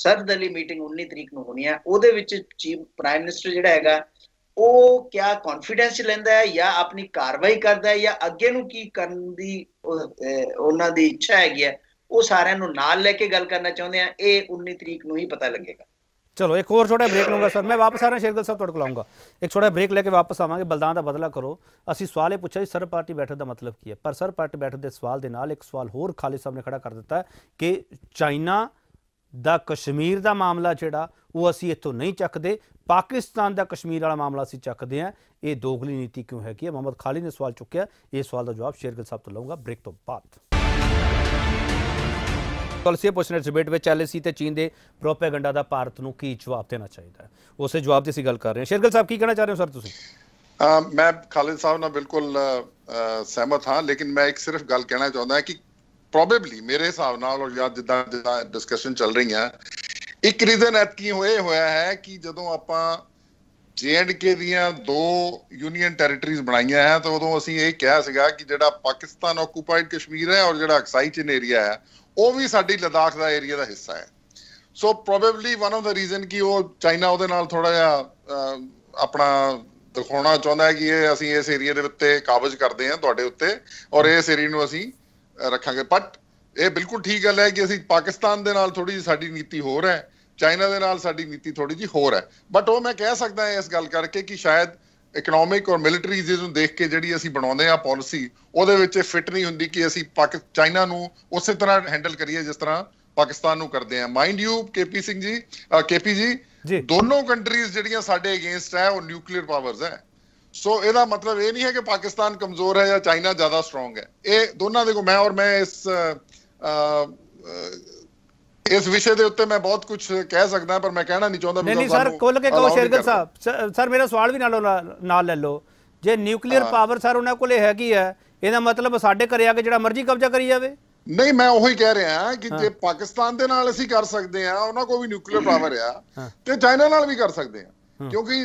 ਸਰਦਲੀ ਮੀਟਿੰਗ 19 ਤਰੀਕ ਨੂੰ ਹੋਣੀ ਹੈ, ਉਹਦੇ ਵਿੱਚ ਚੀਫ ਪ੍ਰਾਈਮ ਮਿਨਿਸਟਰ ਜਿਹੜਾ ਹੈਗਾ ਉਹ ਕਿਆ ਕੌਨਫੀਡੈਂਸ ਲੈਂਦਾ ਹੈ, ਜਾਂ ਆਪਣੀ ਕਾਰਵਾਈ ਕਰਦਾ ਹੈ, ਜਾਂ ਅੱਗੇ ਨੂੰ ਕੀ ਕਰਨ ਦੀ ਉਹਨਾਂ ਦੀ ਇੱਛਾ ਹੈਗੀ ਹੈ, ਉਹ ਸਾਰਿਆਂ ਨੂੰ ਨਾਲ ਲੈ ਕੇ ਗੱਲ ਕਰਨਾ ਚਾਹੁੰਦੇ ਆ, ਇਹ 19 ਤਰੀਕ ਨੂੰ ਹੀ ਪਤਾ ਲੱਗੇਗਾ। चलो एक और छोटा ब्रेक लूँगा सर, मैं वापस आ रहा शेरगिल साहब थोड़े को लाऊंगा, एक छोटा ब्रेक लेके वापस आवांगे। बलिदान का बदला करो, असी सवाल यह पूछा जी सर्व पार्टी बैठक का मतलब की है, पर सर्व पार्टी बैठक के सवाल के नाल एक सवाल होर खालिद साहब ने खड़ा कर दिता है कि चाइना दा कश्मीर दा मामला जिहड़ा वो असी इत्थों नहीं चकते, पाकिस्तान दा कश्मीर वाला मामला असी चकते हैं, ये दोगली नीति क्यों हैगी है? मोहम्मद खालिद ने सवाल चुकया, इस सवाल का जवाब शेरगिल साहब तो लऊँगा ब्रेक तो बाद। ਪਾਲਿਸੀ ਪੋਸਟਨਰ ਡਿਬੇਟ ਵਿੱਚ ਚੱਲੇ ਸੀ ਤੇ ਚੀਨ ਦੇ ਪ੍ਰੋਪੇਗੈਂਡਾ ਦਾ ਭਾਰਤ ਨੂੰ ਕੀ ਜਵਾਬ ਦੇਣਾ ਚਾਹੀਦਾ ਹੈ, ਉਸੇ ਜਵਾਬ ਦੀ ਅਸੀਂ ਗੱਲ ਕਰ ਰਹੇ ਹਾਂ। ਸ਼ੇਰਗਿਲ ਸਾਹਿਬ ਕੀ ਕਹਿਣਾ ਚਾਹ ਰਹੇ ਹੋ ਸਰ ਤੁਸੀਂ? ਮੈਂ ਖਾਲਿਦ ਸਾਹਿਬ ਨਾਲ ਬਿਲਕੁਲ ਸਹਿਮਤ ਹਾਂ, ਲੇਕਿਨ ਮੈਂ ਇੱਕ ਸਿਰਫ ਗੱਲ ਕਹਿਣਾ ਚਾਹੁੰਦਾ ਕਿ ਪ੍ਰੋਬੇਬਲੀ ਮੇਰੇ ਹਿਸਾਬ ਨਾਲ, ਜਾਂ ਜਿੱਦਾਂ ਜਿੱਦਾਂ ਡਿਸਕਸ਼ਨ ਚੱਲ ਰਹੀ ਹੈ, ਇੱਕ ਰੀਜ਼ਨ ਐਤਕੀ ਹੋਇਆ ਹੈ ਕਿ ਜਦੋਂ ਆਪਾਂ JNK ਦੀਆਂ ਦੋ ਯੂਨੀਅਨ ਟੈਰੀਟਰੀਜ਼ ਬਣਾਈਆਂ ਹੈ, ਤਾਂ ਉਦੋਂ ਅਸੀਂ ਇਹ ਕਿਹਾ ਸੀਗਾ ਕਿ ਜਿਹੜਾ ਪਾਕਿਸਤਾਨ ਆਕੂਪਾਈਡ ਕਸ਼ਮੀਰ ਹੈ ਔਰ ਜਿਹੜਾ ਅਕਸਾਈ ਚਿਨ ਏਰੀਆ ਹੈ, ਉਹ ਵੀ ਸਾਡੀ ਲਦਾਖ ਦਾ ਏਰੀਆ ਦਾ ਹਿੱਸਾ ਹੈ। So probably one of the reason ਕਿ ਉਹ ਚਾਈਨਾ ਉਹਦੇ ਨਾਲ ਥੋੜਾ ਜਿਹਾ ਆਪਣਾ ਦਿਖਾਉਣਾ ਚਾਹੁੰਦਾ ਹੈ ਕਿ ਇਹ ਅਸੀਂ ਇਸ ਏਰੀਆ ਦੇ ਉੱਤੇ ਕਾਬਜ਼ ਕਰਦੇ ਹਾਂ ਤੁਹਾਡੇ ਉੱਤੇ, ਔਰ ਇਸ ਏਰੀਆ ਨੂੰ ਅਸੀਂ ਰੱਖਾਂਗੇ। ਬਟ ਇਹ ਬਿਲਕੁਲ ਠੀਕ ਗੱਲ ਹੈ ਕਿ ਅਸੀਂ ਪਾਕਿਸਤਾਨ ਦੇ ਨਾਲ ਥੋੜੀ ਜਿਹੀ ਸਾਡੀ ਨੀਤੀ ਹੋਰ ਹੈ, ਚਾਈਨਾ ਦੇ ਨਾਲ ਸਾਡੀ ਨੀਤੀ ਥੋੜੀ ਜਿਹੀ ਹੋਰ ਹੈ। ਬਟ ਉਹ ਮੈਂ ਕਹਿ ਸਕਦਾ ਇਸ ਗੱਲ ਕਰਕੇ ਕਿ ਸ਼ਾਇਦ ਇਕਨੋਮਿਕ ਔਰ ਮਿਲਟਰੀ ਨੂੰ ਦੇਖ ਕੇ ਜਿਹੜੀ ਅਸੀਂ ਬਣਾਉਂਦੇ ਹਾਂ ਪਾਲਿਸੀ, ਉਹਦੇ ਵਿੱਚ ਫਿੱਟ ਨਹੀਂ ਹੁੰਦੀ ਕਿ ਅਸੀਂ ਚਾਈਨਾ ਨੂੰ ਉਸੇ ਤਰ੍ਹਾਂ ਹੈਂਡਲ ਕਰੀਏ ਜਿਸ ਤਰ੍ਹਾਂ ਪਾਕਿਸਤਾਨ ਨੂੰ ਕਰਦੇ ਹਾਂ। ਮਾਈਂਡ ਯੂ KP ਜੀ ਦੋਨੋਂ ਕੰਟਰੀਜ਼ ਜਿਹੜੀਆਂ ਸਾਡੇ ਅਗੇਂਸਟ ਹੈ ਉਹ ਨਿਊਕਲੀਅਰ ਪਾਵਰਸ ਹੈ। ਸੋ ਇਹਦਾ ਮਤਲਬ ਇਹ ਨਹੀਂ ਹੈ ਕਿ ਪਾਕਿਸਤਾਨ ਕਮਜ਼ੋਰ ਹੈ ਜਾਂ ਚਾਈਨਾ ਜ਼ਿਆਦਾ ਸਟਰੋਂਗ ਹੈ। ਇਹ ਦੋਨਾਂ ਦੇ ਮੈਂ ਇਸ ਵਿਸ਼ੇ ਦੇ ਉੱਤੇ ਮੈਂ ਬਹੁਤ ਕੁਝ ਕਹਿ ਸਕਦਾ, ਪਰ ਮੈਂ ਕਹਿਣਾ ਨਹੀਂ ਚਾਹੁੰਦਾ। ਨਹੀਂ ਸਰ, ਖੁੱਲ ਕੇ ਕਹੋ ਸ਼ੇਰਗਿਲ ਸਾਹਿਬ। ਸਰ ਮੇਰਾ ਸਵਾਲ ਵੀ ਨਾਲ ਲੈ ਲਓ, ਜੇ ਨਿਊਕਲੀਅਰ ਪਾਵਰ ਸਰ ਉਹਨਾਂ ਕੋਲ ਹੈਗੀ ਹੈ, ਇਹਦਾ ਮਤਲਬ ਸਾਡੇ ਘਰੇ ਆ ਕੇ ਜਿਹੜਾ ਮਰਜ਼ੀ ਕਬਜ਼ਾ ਕਰੀ ਜਾਵੇ? ਨਹੀਂ, ਮੈਂ ਉਹੀ ਕਹਿ ਰਿਹਾ ਕਿ ਜੇ ਪਾਕਿਸਤਾਨ ਦੇ ਨਾਲ ਅਸੀਂ ਕਰ ਸਕਦੇ ਹਾਂ, ਉਹਨਾਂ ਕੋਲ ਵੀ ਨਿਊਕਲੀਅਰ ਪਾਵਰ ਆ, ਤੇ ਚਾਈਨਾ ਨਾਲ ਵੀ ਕਰ ਸਕਦੇ ਹਾਂ, ਕਿਉਂਕਿ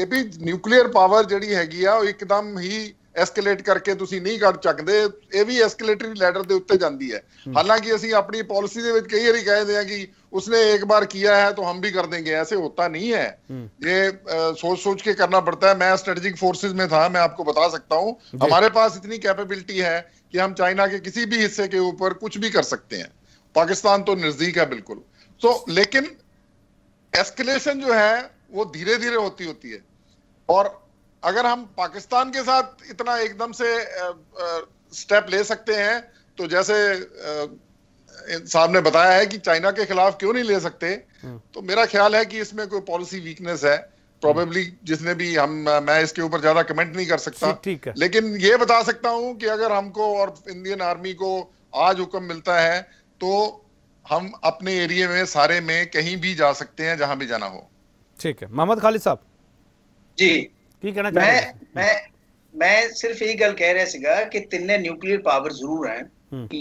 KP ਨਿਊਕਲੀਅਰ ਪਾਵਰ ਜਿਹੜੀ ਹੈਗੀ ਆ ਉਹ ਇੱਕਦਮ ਹੀ ਐਸਕੇਲੇਟ ਕਰਕੇ ਤੁਸੀਂ ਨਹੀਂ ਕੱਢ ਸਕਦੇ, ਇਹ ਵੀ ਐਸਕੇਲੇਟਰੀ ਲੈਡਰ ਦੇ ਉੱਤੇ ਜਾਂਦੀ ਹੈ। ਹਾਲਾਂਕਿ ਅਸੀਂ ਆਪਣੀ ਪਾਲਿਸੀ ਦੇ ਵਿੱਚ ਕਈ ਵਾਰੀ ਕਹਿੰਦੇ ਆ ਕਿ ਉਸਨੇ ਇੱਕ ਬਾਰ ਕੀਤਾ ਹੈ ਤਾਂ ਹਮ ਵੀ ਕਰ ਦੇਂਗੇ, ਐਸੇ ਹੋਤਾ ਨਹੀਂ ਹੈ, ਇਹ सोच के करना पड़ता है। मैं स्ट्रेटेजिक फोर्सेज में था, मैं आपको बता सकता हूँ हमारे पास इतनी कैपेबिलिटी है कि हम चाइना के किसी भी हिस्से के ऊपर कुछ भी कर सकते हैं, पाकिस्तान तो नजदीक है बिल्कुल। तो लेकिन एस्केलेशन जो है वो धीरे धीरे होती है, और अगर हम पाकिस्तान के साथ इतना एकदम से स्टेप ले सकते हैं तो जैसे साहब ने बताया है कि चाइना के खिलाफ क्यों नहीं ले सकते। तो मेरा ख्याल है कि इसमें कोई पॉलिसी वीकनेस है, प्रॉबेबली जिसने भी मैं इसके ऊपर ज्यादा कमेंट नहीं कर सकता, लेकिन ये बता सकता हूं कि अगर हमको और इंडियन आर्मी को आज हुक्म मिलता है तो हम अपने एरिया में सारे में कहीं भी जा सकते हैं जहां भी जाना हो। ठीक है, मोहम्मद खालिद साहब जी ठीक है ना। मैं सिर्फ यही गल कह रहा सीगा कि तिन्ने न्यूक्लियर पावर जरूर है,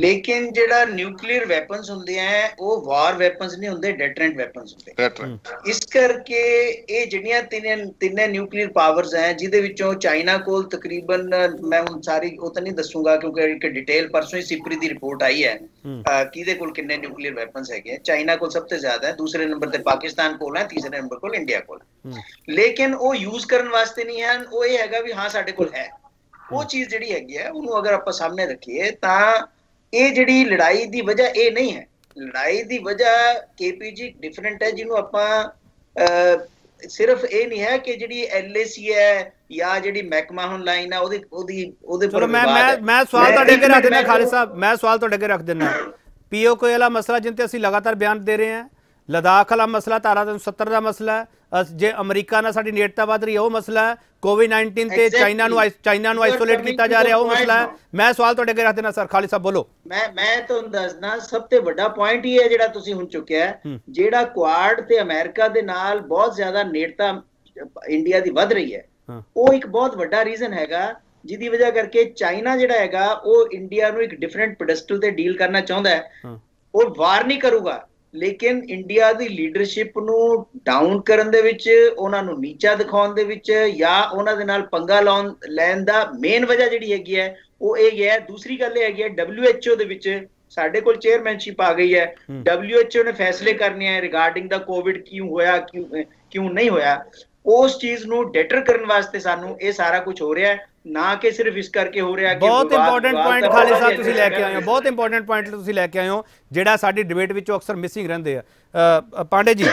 लेकिन जिहड़ा न्यूक्लियर वैपन्स हुंदे हैं वो वार वैपन्स नहीं हुंदे, डेटरेंट वैपन्स हुंदे। इस करके ये जिहड़ियां तिन्ने न्यूक्लियर पावर्स हैं जिहदे विचों चाइना कोल तकरीबन मैं हुण सारी ओ तां नहीं दसूंगा क्योंकि एक डिटेल परसों ही सीपरी दी रिपोर्ट आई है किहदे कोल किन्ने न्यूक्लियर वैपन्स हैगे। चाइना कोल सब तो ज्यादा है, दूसरे नंबर ते पाकिस्तान कोल है, तीसरे नंबर कोल इंडिया कोल, लेकिन वो यूज करन वास्ते नहीं है। वो ये हैगा भी हां साडे कोल है, वो चीज जिहड़ी हैगी है उहनूं अगर आपां सामने रखिए तां ਇਹ ਜਿਹੜੀ ਲੜਾਈ ਦੀ ਵਜ੍ਹਾ ਇਹ ਨਹੀਂ ਹੈ। ਲੜਾਈ ਦੀ ਵਜ੍ਹਾ ਕੇਪੀਜੀ ਡਿਫਰੈਂਟ ਹੈ, ਜਿਹਨੂੰ ਆਪਾਂ ਸਿਰਫ ਇਹ ਨਹੀਂ ਹੈ ਕਿ ਜਿਹੜੀ ਐਲਏਸੀ ਹੈ ਜਾਂ ਜਿਹੜੀ ਮੈਕਮਾਹਨ ਲਾਈਨ ਆ ਉਹਦੇ ਪਰ ਮੈਂ ਸਵਾਲ ਤੁਹਾਡੇ ਅੱਗੇ ਰੱਖ ਦਿੰਦਾ ਖਾਲਿਦ ਸਾਹਿਬ, ਮੈਂ ਸਵਾਲ ਤੁਹਾਡੇ ਅੱਗੇ ਰੱਖ ਦਿੰਦਾ। ਪੀਓ ਕੋਈ ਵਾਲਾ ਮਸਲਾ ਜਿੰਤੇ ਅਸੀਂ ਲਗਾਤਾਰ ਬਿਆਨ ਦੇ ਰਹੇ ਹਾਂ, लद्दाख वाला मसला धारा 370 का मसला है, जे अमरीका नाल साडी नेड़ता वध रही है वह मसला है, कोविड-19 से चाइना नू आइसोलेट किया जा रहा है वह मसला है। मैं सवाल तुहाडे अगे रख देना सर, खालिद साहब बोलो। मैं तो दसना सब ते बड़ा पॉइंट ही है जिहड़ा तुसीं हुण चुक्या है, जिहड़ा क्वाड ते अमेरिका दे नाल बहुत ज्यादा नेड़ता इंडिया दी वध रही है वह एक बहुत बड़ा रीजन हैगा, जिहदी वजह करके चाइना जिहड़ा हैगा वह इंडिया नू एक डिफरेंट पेडस्टल ते डील करना चाहुंदा है। वह वार नहीं करूगा लेकिन इंडिया की लीडरशिप डाउन करन दे विच, उन्हां नूं नीचा दिखाउण दे विच या उन्हां दे नाल पंगा लैण दा मेन वजह जिहड़ी हैगी है वो यह है। दूसरी गल ये हैगी है WHO दे विच साडे कोल चेयरमैनशिप आ गई है, WHO ने फैसले करने हैं रिगार्डिंग द कोविड क्यों होया क्यों नहीं होया, उस चीज नूं डेटर करन वास्ते सानूं ये सारा कुछ हो रहा है, ना कि सिर्फ इस करके हो रहा है। बहुत इंपॉर्टेंट पॉइंट खालिद साहब तुसीं लेके आए हो, बहुत इंपॉर्टेंट पॉइंट तुसीं लेके आए हो जिहड़ा साडी डिबेट विच अक्सर मिसिंग रहिंदे आ। पांडे जी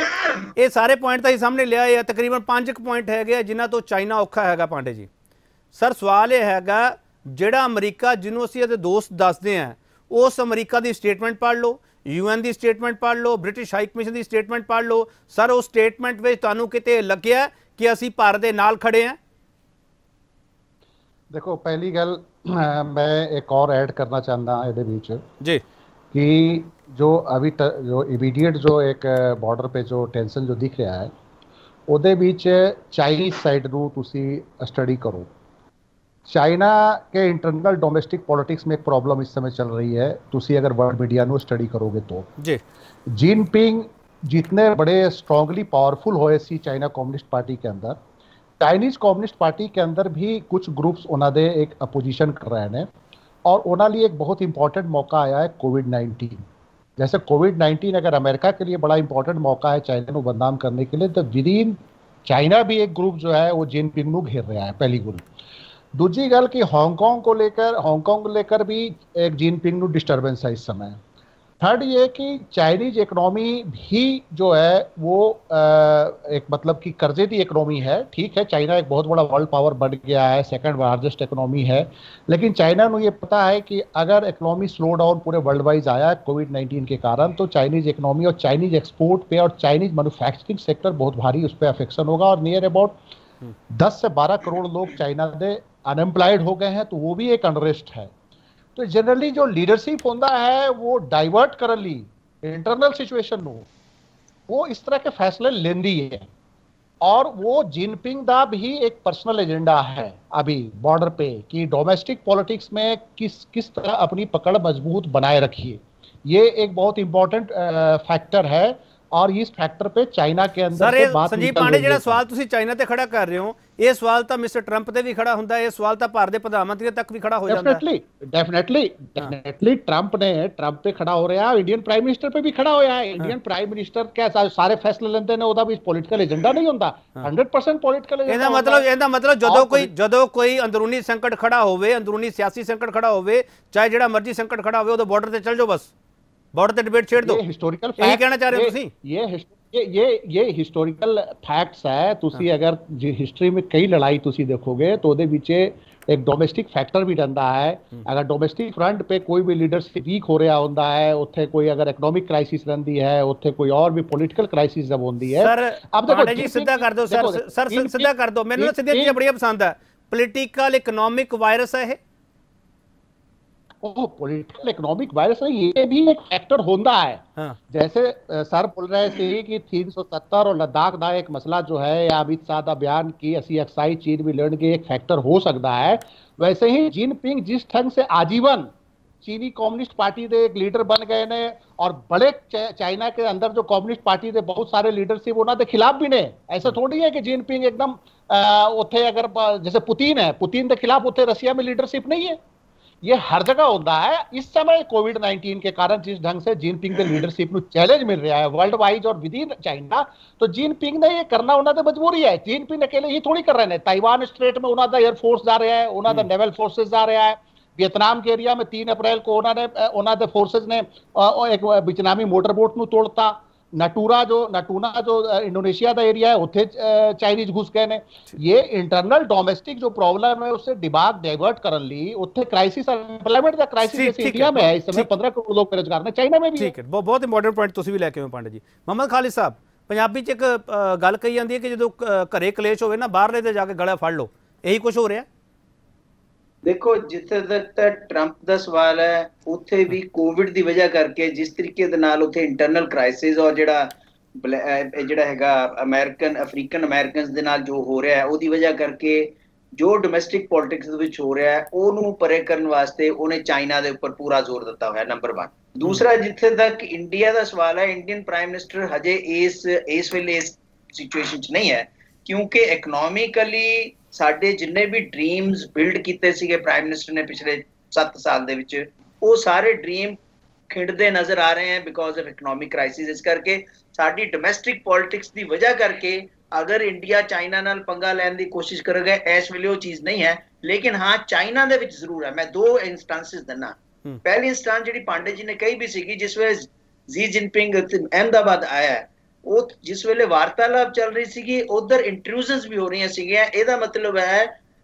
ये सारे पॉइंट तां सामने लिया है, तकरीबन 5 पॉइंट हैगे जिन्हां तों चाइना औखा हैगा। पांडे जी सर सवाल यह हैगा जिहड़ा अमरीका जिन्हों असीं अपने दोस्त दसदे हैं उस अमरीका की स्टेटमेंट पढ़ लो, UN की स्टेटमेंट पढ़ लो, ब्रिटिश हाई कमिशन की स्टेटमेंट पढ़ लो, सर उस स्टेटमेंट में तुहानूं किते लग्गिया कि असीं भारत दे नाल खड़े हैं? देखो पहली गल मैं एक और ऐड करना चाहता ये बीच जी कि जो अभी जो इमीडिएट जो एक बॉर्डर पे जो टेंशन जो दिख रहा है वो बीच चाइनीज साइड नूं तुसी स्टडी करो। चाइना के इंटरनल डोमेस्टिक पॉलिटिक्स में एक प्रॉब्लम इस समय चल रही है, तुसी अगर वर्ल्ड मीडिया नूं स्टडी करोगे तो जी जिनपिंग जितने बड़े स्ट्रांगली पावरफुल होए सी चाइना कम्युनिस्ट पार्टी के अंदर, चाइनीज कम्युनिस्ट पार्टी के अंदर भी कुछ ग्रुप्स उन्होंने एक अपोजिशन कर रहे हैं और उन्होंने लिए एक बहुत इंपॉर्टेंट मौका आया है कोविड-19। जैसे कोविड-19 अगर अमेरिका के लिए बड़ा इंपॉर्टेंट मौका है चाइना को बदनाम करने के लिए, तो जिन चाइना भी एक ग्रुप जो है वो जिनपिंग को घेर रहा है, पहली गुल। दूसरी गल कि हांगकांग को लेकर भी एक जिनपिंग को डिस्टर्बेंस है इस समय। थर्ड ये कि चाइनीज इकोनॉमी भी जो है वो एक मतलब कि कर्जे दी इकोनॉमी है। ठीक है चाइना एक बहुत बड़ा वर्ल्ड पावर बन गया है, सेकंड लार्जेस्ट इकोनॉमी है, लेकिन चाइना को ये पता है कि अगर इकोनॉमी स्लो डाउन पूरे वर्ल्ड वाइज आया कोविड-19 के कारण तो चाइनीज इकोनॉमी और चाइनीज एक्सपोर्ट पे और चाइनीज मैनुफैक्चरिंग सेक्टर बहुत भारी उस पर अफेक्शन होगा और नियर अबाउट 10 से 12 करोड़ लोग चाइना से अनएम्प्लॉयड हो गए हैं, तो वो भी एक अनरेस्ट है। तो जनरली जो लीडरशिप होता है वो डाइवर्ट कर ली इंटरनल सिचुएशन हो, वो इस तरह के फैसले लेंदी है और वो जिनपिंग का भी एक पर्सनल एजेंडा है अभी बॉर्डर पे कि डोमेस्टिक पॉलिटिक्स में किस किस तरह अपनी पकड़ मजबूत बनाए रखिए। ये एक बहुत इंपॉर्टेंट फैक्टर है और इस फैक्टर पे चाइना के अंदर सर बात संजीव पांडे जो सवाल तुसी चाइना ते खड़ा कर रहे हो, ये सवाल तो मिस्टर ट्रंप ते भी खड़ा हुंदा है, ये सवाल तो भारत के प्रधानमंत्री तक भी खड़ा हो जाता है। डेफिनेटली ट्रंप पे खड़ा हो रहा है, इंडियन प्राइम मिनिस्टर पे भी खड़ा होया है। इंडियन प्राइम मिनिस्टर क्या सारे फैसले लेंदे ने, ओदा भी पॉलिटिकल एजेंडा नहीं हुंदा 100% पॉलिटिकल एजेंडा। एदा मतलब जदों कोई अंदरूनी संकट खड़ा होवे, अंदरूनी सियासी संकट खड़ा होवे, चाहे जिहड़ा मर्जी संकट खड़ा होवे, ओदों बॉर्डर ते चल जाओ बस, बॉर्डर पे डिबेट छेड़ दो। हिस्टोरिकल फैक्ट यही कहना चाह रहे हो तुसी, ये हिस्टोरिकल फैक्ट्स है। तुसी अगर हिस्ट्री में कई लड़ाई तुसी देखोगे तो ओदे विच एक डोमेस्टिक फैक्टर भी बनता है। अगर डोमेस्टिक फ्रंट पे कोई भी लीडरशिप वीक हो रहा होंदा है, उत्थे कोई अगर इकोनॉमिक क्राइसिस रंदी है, उत्थे कोई और भी पॉलिटिकल क्राइसिस जब होंदी है। अब देखो जी सिद्धा कर दो सर, सर सिद्धा कर दो, मैंने सिद्धा जी बड़ी पसंद है, पॉलिटिकल इकोनॉमिक वायरस है ये। ओ पॉलिटिकल इकोनॉमिक वायरस है, ये भी एक फैक्टर होंदा है। हाँ। जैसे सर बोल रहे थे कि 370 और लद्दाख का एक मसला जो है या अमित शाह का बयान की असी अक्साई चीन भी लड़न के एक फैक्टर हो सकता है। वैसे ही जिनपिंग जिस ढंग से आजीवन चीनी कम्युनिस्ट पार्टी के एक लीडर बन गए ने और बड़े चाइना के अंदर जो कम्युनिस्ट पार्टी के बहुत सारे लीडरशिप उन्होंने खिलाफ भी ने, ऐसा थोड़ी है कि जिनपिंग एकदम उथे अगर जैसे पुतिन है, पुतिन के खिलाफ उथे रसिया में लीडरशिप नहीं है। ये हर जगह होता है। इस समय कोविड-19 के कारण जिस ढंग से जिनपिंग के लीडरशिप को चैलेंज मिल रहा है वर्ल्ड वाइज और विद इन चाइना, तो जिनपिंग ने ये करना उन्होंने मजबूरी है। जिनपिंग अकेले ही थोड़ी कर रहे हैं। ताइवान स्ट्रेट में उन्होंने एयरफोर्स जा रहा है, उन्होंने नेवल फोर्सेज जा रहा है। वियतनाम के एरिया में 3 अप्रैल को उन्होंने फोर्सेज ने एक वियतनामी मोटरबोट को तोड़ता। नटूना जो इंडोनेशिया का एरिया है उथे चाइनीज घुस गए ने। ये इंटरनल डोमेस्टिक जो प्रॉब्लम है उससे दिमाग डाइवर्ट करन ली। उथे क्राइसिस एम्प्लॉयमेंट का क्राइसिस जैसे इंडिया में है इस समय 15 करोड़ लोग बेरोजगार ने, चाइना में भी। ठीक है, बहुत इंपॉर्टेंट पॉइंट तुसी भी लेके आए पांडे जी। मोहम्मद खालिद साहब, पंजाबी च एक गल कही जाती है कि जो घरे कलेश होवे ना बाहरले ते जाके गला फड़ लो, यही कुछ हो रहा है। देखो जिथे तक ट्रंप का सवाल है, उत्थे भी कोविड की वजह करके जिस तरीके इंटरनल क्राइसिस और जिहड़ा हैगा अमेरिकन अफ्रीकन अमेरिकन दे नाल जो हो रहा है उसकी वजह करके जो डोमेस्टिक पॉलिटिक्स विच हो रहा है उन्होंने परे करने वास्ते उन्हें चाइना के उपर पूरा जोर दिता हुआ है, नंबर 1। दूसरा जिथे तक इंडिया का सवाल है, इंडियन प्राइम मिनिस्टर हजे इस वेले इस सिचुएशन च नहीं है क्योंकि इकनोमिकली साडे जिन्ने भी ड्रीम्स बिल्ड कीते सीगे प्राइम मिनिस्टर ने पिछले 7 साल दे विच, वो सारे ड्रीम खिंडदे नजर आ रहे हैं बिकॉज ऑफ इकनोमिक क्राइसिस। इस करके साडी डोमेस्टिक पॉलिटिक्स की वजह करके अगर इंडिया चाइना नाल पंगा लैन की कोशिश करेगा इस वेले वो चीज़ नहीं है। लेकिन हाँ चाइना दे विच जरूर है। मैं 2 इंस्टांसिस दिना। पहली इंस्टांस जी पांडे जी ने कही भी सी जिस वे जी जिनपिंग अहमदाबाद आया है, ਉਹ जिस ਵੇਲੇ वार्तालाप चल रही ਸੀਗੀ उधर इंट्रूजन्स भी हो रही ਸੀਗੀਆਂ। ਇਹਦਾ मतलब है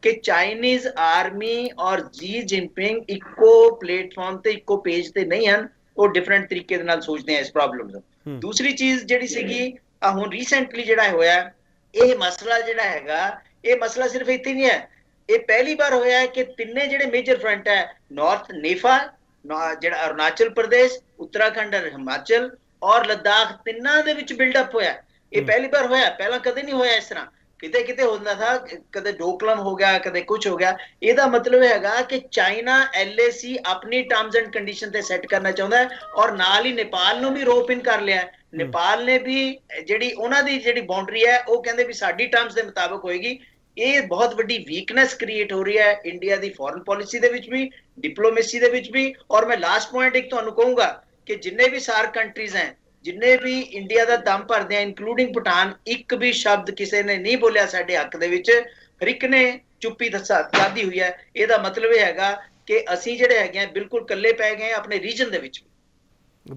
कि चाइनीज़ आर्मी और जी जिनपिंग ਇੱਕੋ प्लेटफॉर्म ਤੇ ਇੱਕੋ पेज ਤੇ नहीं ਹਨ, ਉਹ डिफरेंट तरीके ਦੇ ਨਾਲ ਸੋਚਦੇ ਆ ਇਸ ਪ੍ਰੋਬਲਮ ਨੂੰ। दूसरी चीज़ ਜਿਹੜੀ ਸੀਗੀ ਆ ਹੁਣ ਰੀਸੈਂਟਲੀ ਜਿਹੜਾ ਹੋਇਆ ਇਹ ਮਸਲਾ ਜਿਹੜਾ ਹੈਗਾ ਇਹ ਮਸਲਾ सिर्फ ਇੱਥੇ ਨਹੀਂ ਹੈ, ਇਹ ਪਹਿਲੀ ਵਾਰ ਹੋਇਆ ਹੈ कि ਤਿੰਨੇ ਜਿਹੜੇ ਮੇਜਰ ਫਰੰਟ ਹੈ ਨੌਰਥ ਨੇਫਾ ਜਿਹੜਾ अरुणाचल प्रदेश उत्तराखंड और हिमाचल और लद्दाख तिन्ना दे विच बिल्डअप होया। ये पहली बार होया, पहला कदे नहीं होया इस तरह। किते किते होंदा था, कदे डोकलम हो गया, कदे कुछ हो गया। इहदा मतलब हैगा कि चाइना LAC अपनी टर्म्स एंड कंडीशन ते सेट करना चाहुंदा है और नाल ही नेपाल नूं भी रोप इन कर लिया है। नेपाल ने भी जिहड़ी उहनां दी जिहड़ी बाउंड्री है वो कहंदे भी साडी टर्म्स दे मुताबिक होएगी। ये बहुत बड़ी वीकनेस क्रिएट हो रही है इंडिया की फॉरन पॉलिसी दे विच भी, डिप्लोमेसी दे विच भी। और मैं लास्ट पॉइंट एक तुहानूं कहूंगा कि जिन्हें भी सार कंट्रीज हैं, जिन्हें भी इंडिया का दम भरदे हैं इंकलूडिंग भूटान, एक भी शब्द किसी ने नहीं बोलिया साडे हक दे विच, हर एक ने चुप्पी साधी हुई है। इसका मतलब यह हैगा कि असी जिहड़े हैगे बिल्कुल कल्ले पै गए अपने रीजन दे विच।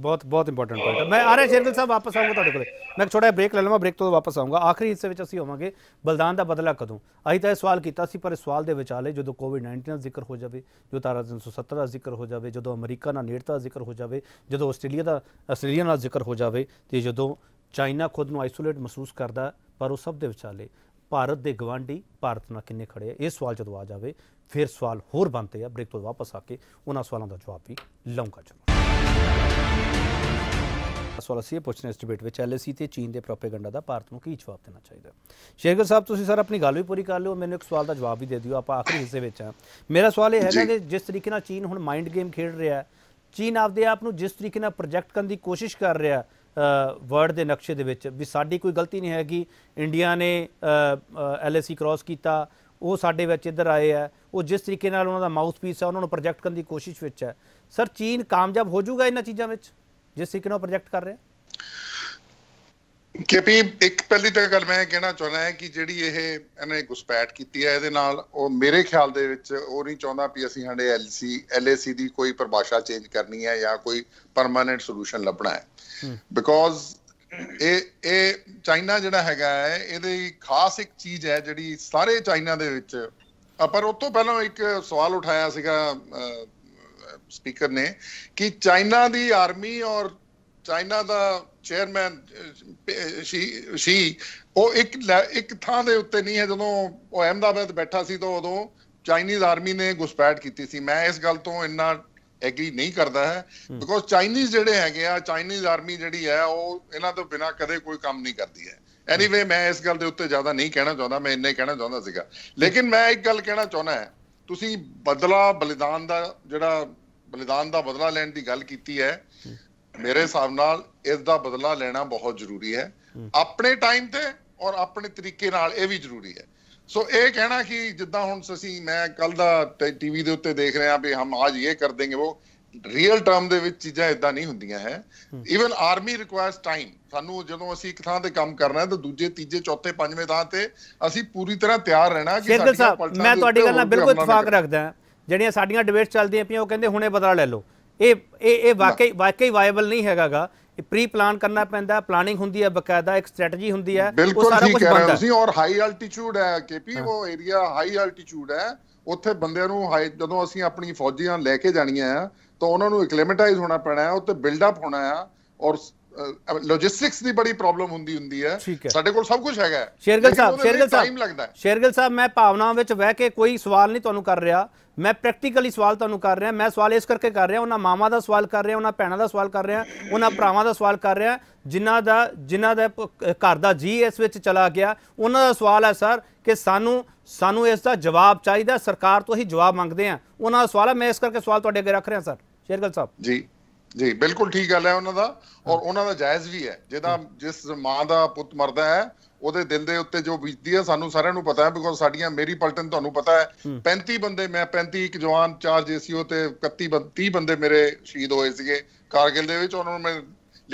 बहुत बहुत इंपॉर्टेंट पॉइंट है। मैं आ रहा शेरगिल साहब वापस आऊँगा ਤੁਹਾਡੇ ਕੋਲ, मैं एक छोटा ब्रेक ले ਲਵਾਂ, ब्रेक तो वापस आऊँगा। आखिरी हिस्से ਵਿੱਚ ਅਸੀਂ ਹੋਵਾਂਗੇ ਬਲਦਾਨ ਦਾ ਬਦਲਾ ਕਦੋਂ। ਅਸੀਂ ਤਾਂ ਇਹ ਸਵਾਲ ਕੀਤਾ ਸੀ ਪਰ ਇਸ ਸਵਾਲ ਦੇ ਵਿਚਾਲੇ ਜਦੋਂ ਕੋਵਿਡ-19 ਦਾ ਜ਼ਿਕਰ ਹੋ ਜਾਵੇ, ਜੋ ਤਾਰਾ 370 ਦਾ ਜ਼ਿਕਰ ਹੋ ਜਾਵੇ, ਜਦੋਂ ਅਮਰੀਕਾ ਨਾਲ ਨੇੜਤਾ ਦਾ ਜ਼ਿਕਰ ਹੋ ਜਾਵੇ, ਜਦੋਂ ਆਸਟ੍ਰੇਲੀਆ ਨਾਲ ਜ਼ਿਕਰ ਹੋ ਜਾਵੇ ਤੇ ਜਦੋਂ ਚਾਈਨਾ ਖੁਦ ਨੂੰ ਆਈਸੋਲੇਟ ਮਹਿਸੂਸ ਕਰਦਾ, ਪਰ ਉਹ ਸਭ ਦੇ ਵਿਚਾਲੇ ਭਾਰਤ ਦੇ ਗਵਾਂਢੀ ਭਾਰਤ ਨਾਲ ਕਿੰਨੇ ਖੜੇ ਆ, ਇਹ ਸਵਾਲ ਜਦੋਂ ਆ ਜਾਵੇ ਫਿਰ ਸਵਾਲ ਹੋਰ ਬਣਦੇ ਆ। ਬ੍ਰੇਕ ਤੋਂ ਵਾਪਸ ਆ ਕੇ ਉਹਨਾਂ ਸਵਾਲਾਂ ਦਾ ਜਵਾਬ ਵੀ ਲਵਾਂਗਾ। ਚਲੋ सवाल असीं पूछने इस डिबेट में LAC ते चीन के प्रोपेगेंडा का भारत को की जवाब देना चाहिए। शेरगिल साहब तुसीं सर अपनी गल भी पूरी कर लो, मैंने एक सवाल का जवाब भी दे दिओ, आप आखिरी हिस्से में हैं। मेरा सवाल यह है कि जिस तरीके नाल चीन हुण माइंड गेम खेड रहा है, चीन आपदे आप नूं जिस तरीके नाल प्रोजैक्ट करन दी कोशिश कर रहा वर्ल्ड के नक्शे दे विच भी साडी कोई गलती नहीं है कि इंडिया ने LAC क्रॉस किया, वो साडे विच इधर आए है, वो जिस तरीके नाल उन्हां दा माउथ पीस है उन्होंने प्रोजैक्ट करन दी कोशिश विच है। सर चीन कामयाब हो जाऊगा इन्हां चीज़ां विच जिस तरीके नाल प्रोजेक्ट कर रहे हैं? केपी एक पहली तो गल मैं कहना चाहना है कि जिहड़ी इन्हें घुसपैठ की है ये मेरे ख्याल दे विच वो नहीं चाहता भी असीं हणे LAC की कोई परिभाषा चेंज करनी है या कोई परमानेंट सलूशन लभना है। बिकॉज ये चाइना जिहड़ा हैगा है, ये खास एक चीज़ है जिहड़ी सारे चाइना दे विच पर उस तो पहले एक सवाल उठाया स्पीकर ने कि चाइना की आर्मी और चाइना का चेयरमैन शी एक थां दे उत्ते नहीं है। जदों अहमदाबाद बैठा सी तो उदों चाइनीज आर्मी ने घुसपैठ की थी। मैं इस गल तो इन्ना एग्री नहीं करता है बिकॉज चाइनीज जिहड़े हैगे आ चाइनीज आर्मी जिहड़ी है वह इन्हां तो बिना कदे कोई काम नहीं करती है। एनीवे मैं इस गल दे उत्ते ज़्यादा नहीं कहना चाहता, मैं इन्ना ही कहना चाहता सीगा। लेकिन मैं एक गल कहना चाहना है, तुसी बदला बलिदान दा जिहड़ा बलिदान दा बदला लैण दी गल कीती है, मेरे हिसाब नाल इस दा बदला लेना बहुत जरूरी है अपने टाइम ते और अपने तरीके नाल इह वी जरूरी है। सो ये कहना कि जिद्दां हुण असीं मैं कल दा टीवी दे उत्ते देख रहे हां भी हम आज ये कर देंगे वो रियल टर्म दे विच चीज़ां इदां नहीं हुंदियां है। ईवन आर्मी रिक्वायर्स टाइम, सानू जदों असीं इक थां ते काम करना है तो दूजे तीजे चौथे पंजवें थां ते असीं पूरी तरह तैयार रहना कि साडी पलटां। मैं तुहाडी गल नाल बिल्कुल इतफाक रखदा जिहड़ियां साडीयां डिबेट्स चलदियां पईयां ओह कहिंदे हुणे बदला ले लो, ये वाकई वायबल नहीं हैगा गा। प्री प्लान करना पैंदा, प्लानिंग हुंदी है, बकायदा एक स्ट्रैटेजी हुंदी है, बिल्कुल ठीक कह रहे हो तुसीं। और हाई आल्टीट्यूड है केपी, वो एरिया हाई आल्टीट्यूड है, उत्थे बंदियां नूं हाई जदों असीं अपनी फौजियां लैके जाणियां आ तो उन्होंने एक्लेमेटाइज होना पैना है, उत्ते बिल्डअप होना है और लॉजिस्टिक्स की बड़ी प्रॉब्लम हुंदी है। साडे कोल सब कुछ हैगा। शेरगिल साहब मैं भावना विच बह के कोई सवाल नहीं तुहानूं कर रहा, मैं प्रैक्टिकली सवाल तुहानूं कर रहा। मैं सवाल इस करके कर रहा, उन्हां मावां दा सवाल कर रहा, उन्हां भैणां दा सवाल कर रहा, उन्हां भरावां दा सवाल कर रहा जिन्हां दा घर दा जी एस विच चला गया। उन्हां दा सवाल है सर कि सानू इसका जवाब चाहिए, सरकार तो ही जवाब मांगते हैं। उन्होंने सवाल है, मैं इस करके सवाल तुहाडे अगे रख रहा सर। शेरगिल साहब जी बिल्कुल ठीक गल है उन्होंने और उन्होंने जायज़ भी है। जिस माँ का पुत मरता है ਉਹਦੇ ਦਿਲ ਦੇ ਉੱਤੇ ਜੋ ਬੀਤਦੀ ਹੈ ਸਾਨੂੰ ਸਾਰਿਆਂ ਨੂੰ ਪਤਾ ਹੈ ਬਿਕੋਜ਼ ਸਾਡੀਆਂ ਮੇਰੀ ਪਲਟਨ ਤੁਹਾਨੂੰ ਪਤਾ ਹੈ 35 ਬੰਦੇ ਮੈਂ 35 ਇੱਕ ਜਵਾਨ 4 ਜੇਸੀਓ ਤੇ 31 ਬੰਦੇ ਮੇਰੇ ਸ਼ਹੀਦ ਹੋਏ ਸੀਗੇ ਕਾਰਗਿਲ ਦੇ ਵਿੱਚ। ਉਹਨਾਂ ਨੂੰ ਮੈਂ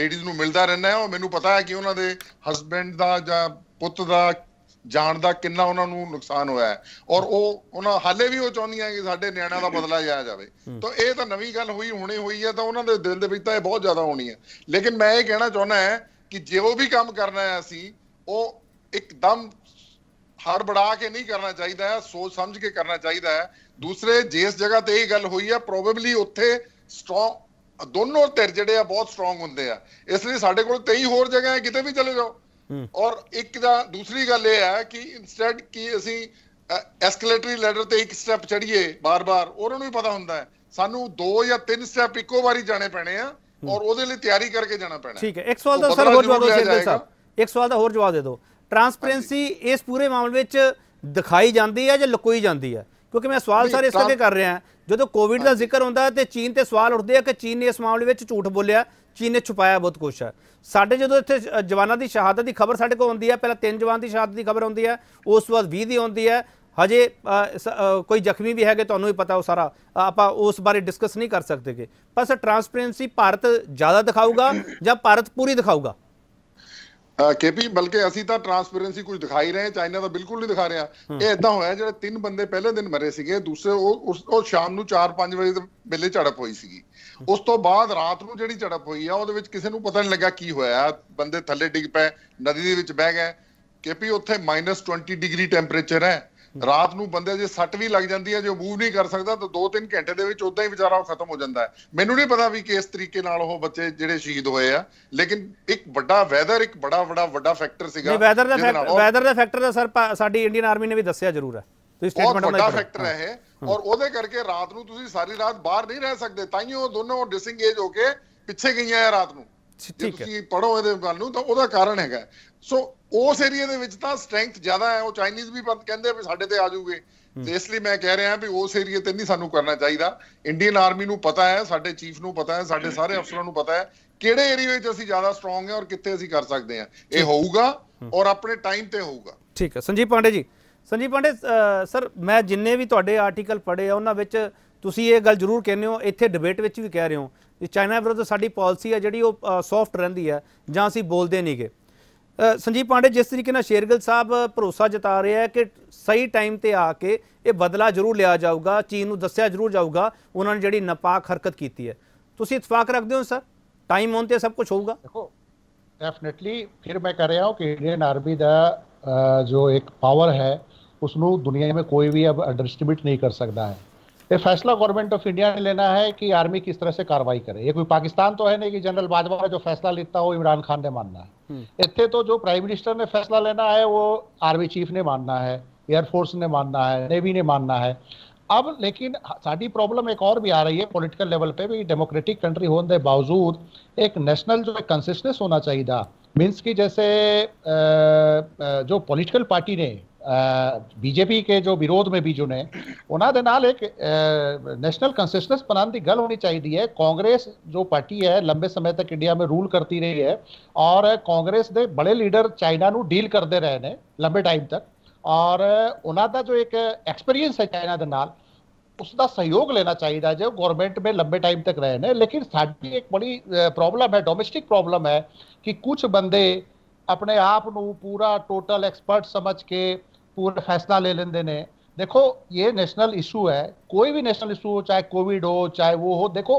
ਲੇਡੀਜ਼ ਨੂੰ ਮਿਲਦਾ ਰਹਿੰਦਾ ਔਰ ਮੈਨੂੰ ਪਤਾ ਹੈ ਕਿ ਉਹਨਾਂ ਦੇ ਹਸਬੈਂਡ ਦਾ ਜਾਂ ਪੁੱਤ ਦਾ ਜਾਣ ਦਾ ਕਿੰਨਾ ਉਹਨਾਂ ਨੂੰ ਨੁਕਸਾਨ ਹੋਇਆ ਹੈ ਔਰ ਉਹਨਾਂ ਹਾਲੇ ਵੀ ਉਹ ਚਾਹੁੰਦੀਆਂ ਕਿ ਸਾਡੇ ਨਿਆਣਿਆਂ ਦਾ ਬਦਲਾ ਲਿਆ ਜਾਵੇ। ਤਾਂ ਇਹ ਤਾਂ ਨਵੀਂ ਗੱਲ ਹੋਈ ਹੈ ਤਾਂ ਉਹਨਾਂ ਦੇ ਦਿਲ ਦੇ ਵਿੱਚ ਤਾਂ ਇਹ ਬਹੁਤ ਜ਼ਿਆਦਾ ਹੋਣੀ ਹੈ। ਲੇਕਿਨ ਮੈਂ ਇਹ ਕਹਿਣਾ ਚਾਹੁੰਦਾ ਹੈ ਕਿ ਜੇ ਉਹ ਵੀ ਕੰਮ ਕਰਨਾ ਹੈ ਅਸੀਂ ਉਹ एकदम हड़बड़ा के नहीं करना चाहिए है, सोच समझ के करना चाहिए है। दूसरे जिस जगह पर यही गल हुई है प्रोबेबली उत्थे स्ट्रॉन्ग दोनों धिर जिहड़े आ बहुत स्ट्रॉन्ग होंदे आ, इसलिए साडे कोल 23 होर जगह है किते भी चले जाओ। और एक दूसरी गल ये है कि इंस्टेड कि असीं एस्केलेटरी लैडर ते एक स्टैप चढ़ीए बार-बार, उहनां नूं भी पता हुंदा है सानू 2 या 3 स्टैप इक्को वारी जाने पैणे आ और ओहदे लई तैयारी करके जाना पैणा। ठीक है, एक सवाल दा होर जवाब दे दो। ट्रांसपेरेंसी इस पूरे मामले में दिखाई जाती है या लुकोई जाती है? क्योंकि मैं सवाल सर इस करके कर रहा जो तो कोविड का जिक्र होता है तो चीन से सवाल उठते हैं कि चीन ने इस मामले में झूठ बोलिया, चीन ने छुपाया बहुत कुछ है। साढ़े जो इतने जवानों की शहादत की खबर साढ़े को आती है, पहले 3 जवान की शहादत की खबर आती है, उस बाद 20 की आती है, हजे कोई जख्मी भी है कि तुम्हें भी पता, वो सारा आप उस बारे डिस्कस नहीं कर सकते कि बस ट्रांसपेरेंसी भारत ज़्यादा दिखाऊगा या भारत पूरी दिखाऊगा? केपी बल्कि असीं तां ट्रांसपेरेंसी कुछ दिखा ही रहे, चाइना तो बिल्कुल नहीं दिखा रहा। ये इदां होया जिहड़े 3 बंदे पहले दिन मरे सीगे, दूसरे शाम नूं 4-5 वजे वेले झड़प हुई सीगी, उस तो बाद रात नूं जिहड़ी झड़प हुई आ उहदे विच किसे नूं पता नहीं लगा की होया, बंदे थल्ले डिग पए, नदी दे विच बह गए केपी, उत्थे -20 डिग्री टैंपरेचर है। रात नूं बंदे जे सट भी लग जाती है जो मूव नहीं कर सकता तो 2-3 घंटे दे विच उदां ही बेचारा खत्म हो जाता है। मैनूं नहीं पता भी किस तरीके नाल ओह बच्चे जिहड़े शहीद होए आ, लेकिन एक बड़ा वैदर एक बड़ा फैक्टर सीगा। वैदर दा फैक्टर सर साडी इंडियन आर्मी ने भी दस्सिया जरूर है, बहुत बड़ा फैक्टर है और ओहदे करके रात नूं तुसीं सारी रात बाहर नहीं रह सकदे, ताइयों दोनों डिसएंगेज होके पिछे गईआं आ रात नूं। ठीक है, पढ़ो ये गल नूं तां ओहदा कारण हैगा। सो उस एरिया दे विच तां स्ट्रेंथ ज्यादा है, वो चाइनीज भी कहंदे भी साडे ते आ जूगे, तो इसलिए मैं कह रहा भी उस एरिए ते नहीं सानू करना चाहिए। इंडियन आर्मी नूं पता है, साडे चीफ नूं पता है, साडे सारे अफसरां नूं पता है किहड़े एरिए विच असीं ज्यादा स्ट्रोंग है और कित्थे असीं कर सकते हैं। ये होऊगा और अपने टाइम ते होऊगा। ठीक है, संजीव पांडे सर मैं जिन्ने भी तुहाडे आर्टिकल पढ़े आ उन्हां विच तुसीं ये गल जरूर कहने हो, इत्थे डिबेट विच भी कह रहे हो चाइना विरुद्ध साडी पॉलिसी है जिहड़ी वो सॉफ्ट रहिंदी है जां असीं बोलदे नहीं गे। संजीव पांडे जिस तरीके नाल शेरगिल साहब भरोसा जता रहे हैं कि सही टाइम ते आके ये बदला जरूर लिया जाऊगा, चीन नूं दस्सिया जरूर जाऊगा उन्होंने जिहड़ी नापाक हरकत कीती है। तुसीं इतफाक रखते हो सर टाइम आउण ते सब कुछ होऊगा? देखो डेफिनेटली, फिर मैं कह रहा हूँ कि इंडियन आर्मी का जो एक पावर है उसको दुनिया में कोई भी अब अंडरस्टिमेट नहीं कर सकता है। ये फैसला गवर्नमेंट ऑफ इंडिया ने लेना है कि आर्मी किस तरह से कार्रवाई करे। ये कोई पाकिस्तान तो है नहीं कि जनरल बाजवा जो फैसला लेता हो इमरान खान ने मानना है, इतने तो जो प्राइम मिनिस्टर ने फैसला लेना है वो आर्मी चीफ ने मानना है, एयरफोर्स ने मानना है, नेवी ने मानना है। अब लेकिन साडी प्रॉब्लम एक और भी आ रही है पॉलिटिकल लेवल पे भी, डेमोक्रेटिक कंट्री होने के बावजूद एक नेशनल जो कंसिस्टेंस होना चाहिए था, मीन्स कि जैसे जो पॉलिटिकल पार्टी ने बीजेपी के जो विरोध में बीजू ने उन्होंने एक नेशनल कंसिस्टेंस बनाने की गल होनी चाहिए है। कांग्रेस जो पार्टी है लंबे समय तक इंडिया में रूल करती रही है और कांग्रेस के बड़े लीडर चाइना को डील करते रहे हैं लंबे टाइम तक, और उन्हों का जो एक एक्सपीरियंस है चाइना के नाल उसका सहयोग लेना चाहिए जो गवर्नमेंट में लंबे टाइम तक रहे हैं। लेकिन साड़ी एक बड़ी प्रॉब्लम है, डोमेस्टिक प्रॉब्लम है कि कुछ बंदे अपने आप को पूरा टोटल एक्सपर्ट समझ के पूरा फैसला ले लेंदे ने। देखो ये नेशनल इशू है, कोई भी नेशनल इशू हो, चाहे कोविड हो चाहे वो हो, देखो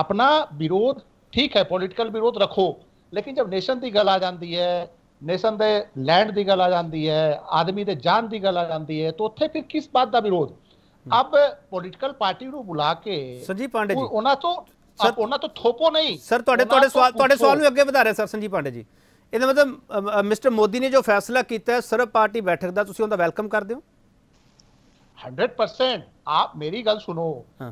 अपना विरोध ठीक है पॉलिटिकल विरोध रखो, लेकिन जब नेशन की गल आ जाती है, नेशन दे लैंड की गल आ जाती है, आदमी दे जान की गल आ जाती है, तो उत्थे फिर किस बात का विरोध। अब पॉलिटिकल पार्टी को बुला के संजीव पांडे जी उन्हें तो थोपो नहीं सर। सवाल अगे वधा रहे सर संजीव पांडे जी, ਇਹਦਾ मतलब मिस्टर मोदी ने जो फैसला किया सर्व पार्टी बैठक का तुसीं उहदा वेलकम करदे हो 100%। आप मेरी गल सुनो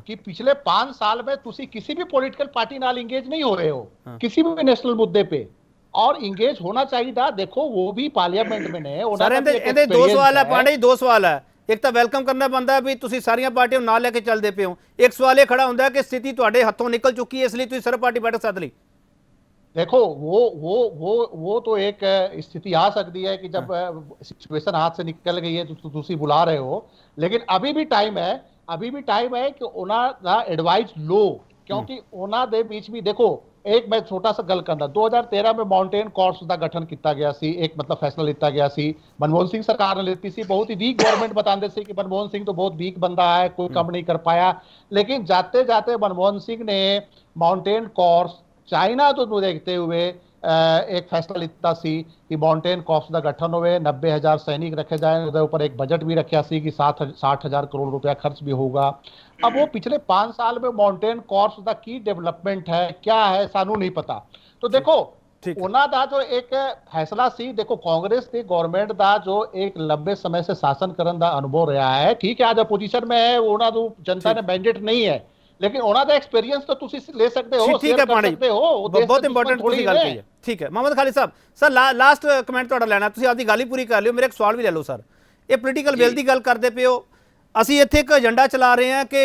कि पिछले 5 साल में तुसीं किसी भी पॉलिटिकल पार्टी नाल इंगेज नहीं हो रहे हो किसी भी नेशनल मुद्दे पे, और इंगेज होना चाहिए था। देखो वो भी पार्लियामेंट में ने इहदे दो सवाल है पांडे जी, दो सवाल है। एक तो वेलकम करना बनता भी तुसीं सारियां पार्टियों नाल लेके चलदे पे हो, एक सवाल यह खड़ा होंदा कि स्थिति तुहाडे हथों निकल चुकी है इसलिए तुसीं सर्व पार्टी बैठक सद लई। देखो वो तो एक स्थिति आ सकती है कि जब सिचुएशन हाथ से निकल गई है तो तुसी बुला रहे हो, लेकिन अभी भी टाइम है, अभी भी टाइम है कि उन्होंने एडवाइस लो, क्योंकि उन्होंने बीच भी देखो एक मैं छोटा सा गल करना 2013 में माउंटेन कॉर्प्स का गठन किया गया सी, एक मतलब फैसला लिता गया सी, मनमोहन सिंह सरकार ने लेती सी, बहुत ही वीक गवर्नमेंट बताते सी कि मनमोहन सिंह तो बहुत वीक बंदा है कोई काम नहीं कर पाया, लेकिन जाते जाते मनमोहन सिंह ने माउंटेन कॉर्प्स चाइना तो देखते हुए एक फैसला लिता सी कि माउंटेन कॉर्प्स का गठन होवे, 90,000 सैनिक रखे जाए, उसके ऊपर एक बजट भी रखा सी कि 60,000 करोड़ रुपया खर्च भी होगा। अब वो पिछले 5 साल में माउंटेन कॉर्प्स का की डेवलपमेंट है क्या है सानू नहीं पता। तो देखो उन्हों का जो एक फैसला सी, देखो कांग्रेस की गवर्नमेंट का जो एक लंबे समय से शासन करने का अनुभव रहा है, ठीक है आज अपोजिशन में है उन्होंने जनता ने मैंडेट नहीं है, लेकिन उन्होंने एक्सपीरियंस तो तुसीं ले सकते हो, ठीक है पांडे जी बहुत इंपॉर्टेंट थोड़ी गल कही है। ठीक है मोहम्मद खालिद साहब सर लास्ट कमेंट तुहाडा लेना, तुसीं आपकी गल ही पूरी कर लियो, मेरा एक सवाल भी ले लो सर। ये पोलिटिकल विल की गल करते पे हो, असीं इत्थे एक एजेंडा चला रहे हैं कि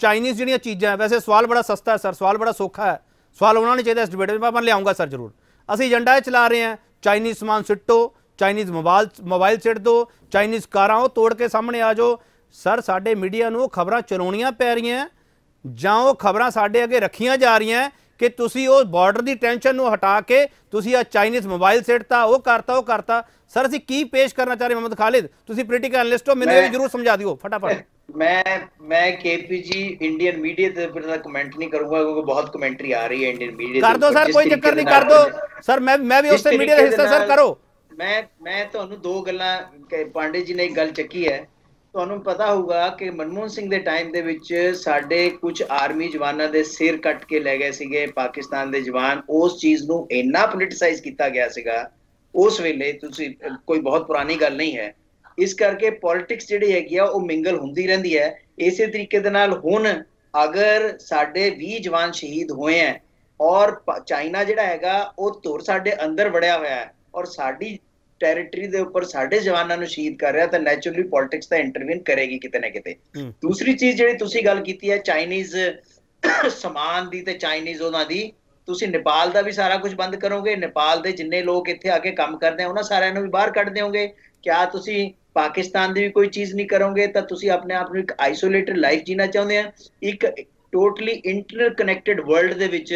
चाइनीज़ जिहड़ियां चीज़ां, वैसे सवाल बड़ा सस्ता है सर, सवाल बड़ा सौखा है, सवाल उन्होंने चाहिए इस डिबेट में मैं लियाऊंगा सर जरूर। असीं एजेंडा चला रहे हैं चाइनीज़ समान सिट्टो, चाइनीज़ मोबाइल सिट दो, चाइनीज़ कारां तोड़ के सामने आ जाओ। सर साडे मीडिया नूं खबरां चलाउणियां पै रहियां, जाओ खबरां साडे अगे रखिया जा रही हैं कि तुसी वो बॉर्डर की टेंशन हटा के तुसी आ चाइनीज़ मोबाइल सेटता वो करता वो करता। सर असीं की पेश करना चाह रहे मोहम्मद खालिद, तुसी पोलिटिकल एनालिस्ट हो, मैंने जरूर समझा दियो फटाफट। मैं केपीजी इंडियन मीडिया पे ज्यादा कमेंट नहीं करूंगा क्योंकि बहुत कमेंट्री आ रही है इंडियन मीडिया, कर दो सर कोई चक्कर नहीं, कर दो सर मैं भी उस मीडिया का हिस्सा सर करो। मैं तुहानू दो गल्लां पांडे जी ने एक गल चकी है, ਤੁਹਾਨੂੰ ਪਤਾ ਹੋਊਗਾ ਕਿ ਮਨਮੋਹਨ ਸਿੰਘ ਦੇ ਟਾਈਮ ਦੇ ਵਿੱਚ ਸਾਡੇ ਕੁਝ ਆਰਮੀ ਜਵਾਨਾਂ ਦੇ ਸਿਰ ਕੱਟ ਕੇ ਲੈ ਗਏ ਸੀਗੇ ਪਾਕਿਸਤਾਨ ਦੇ ਜਵਾਨ, ਉਸ ਚੀਜ਼ ਨੂੰ ਇੰਨਾ ਪੋਲਿਟਿਸਾਈਜ਼ ਕੀਤਾ ਗਿਆ ਸੀਗਾ ਉਸ ਵੇਲੇ, ਤੁਸੀਂ ਕੋਈ ਬਹੁਤ ਪੁਰਾਣੀ ਗੱਲ ਨਹੀਂ ਹੈ, ਇਸ ਕਰਕੇ ਪੋਲਿਟਿਕਸ ਜਿਹੜੀ ਹੈਗੀ ਆ ਉਹ ਮਿੰਗਲ ਹੁੰਦੀ ਰਹਿੰਦੀ ਹੈ। ਇਸੇ ਤਰੀਕੇ ਦੇ ਨਾਲ ਹੁਣ ਅਗਰ ਸਾਡੇ 20 ਜਵਾਨ ਸ਼ਹੀਦ ਹੋਏ ਆ ਔਰ ਚਾਈਨਾ ਜਿਹੜਾ ਹੈਗਾ ਉਹ ਧੁਰ ਸਾਡੇ ਅੰਦਰ ਵੜਿਆ ਹੋਇਆ ਹੈ ਔਰ ਸਾਡੀ ਟੈਰੀਟਰੀ ਦੇ ਉੱਪਰ ਸਾਡੇ ਜਵਾਨਾਂ ਨੂੰ ਸ਼ਹੀਦ ਕਰ ਰਿਹਾ ਤਾਂ ਨੈਚੁਰਲੀ ਪੋਲਿਟਿਕਸ ਤਾਂ ਇੰਟਰਵੀਨ ਕਰੇਗੀ ਕਿਤੇ ਨਾ ਕਿਤੇ। ਦੂਸਰੀ ਚੀਜ਼ ਜਿਹੜੀ ਤੁਸੀਂ ਗੱਲ ਕੀਤੀ ਹੈ ਚਾਈਨੀਜ਼ ਸਮਾਨ ਦੀ ਤੇ ਚਾਈਨੀਜ਼ ਉਹਨਾਂ ਦੀ, ਤੁਸੀਂ ਨੇਪਾਲ ਦਾ ਵੀ ਸਾਰਾ ਕੁਝ ਬੰਦ ਕਰੋਗੇ, ਨੇਪਾਲ ਦੇ ਜਿੰਨੇ ਲੋਕ ਇੱਥੇ ਆ ਕੇ ਕੰਮ ਕਰਦੇ ਆ ਉਹਨਾਂ ਸਾਰਿਆਂ ਨੂੰ ਵੀ ਬਾਹਰ ਕੱਢ ਦਿਓਗੇ, ਕਿਆ ਤੁਸੀਂ ਪਾਕਿਸਤਾਨ ਦੀ ਵੀ ਕੋਈ ਚੀਜ਼ ਨਹੀਂ ਕਰੋਗੇ? ਤਾਂ ਤੁਸੀਂ ਆਪਣੇ ਆਪ ਨੂੰ ਇੱਕ ਆਈਸੋਲੇਟਡ ਲਾਈਫ ਜੀਣਾ ਚਾਹੁੰਦੇ ਆ ਇੱਕ ਟੋਟਲੀ ਇੰਟਰ ਕਨੈਕਟਡ ਵਰਲਡ ਦੇ ਵਿੱਚ,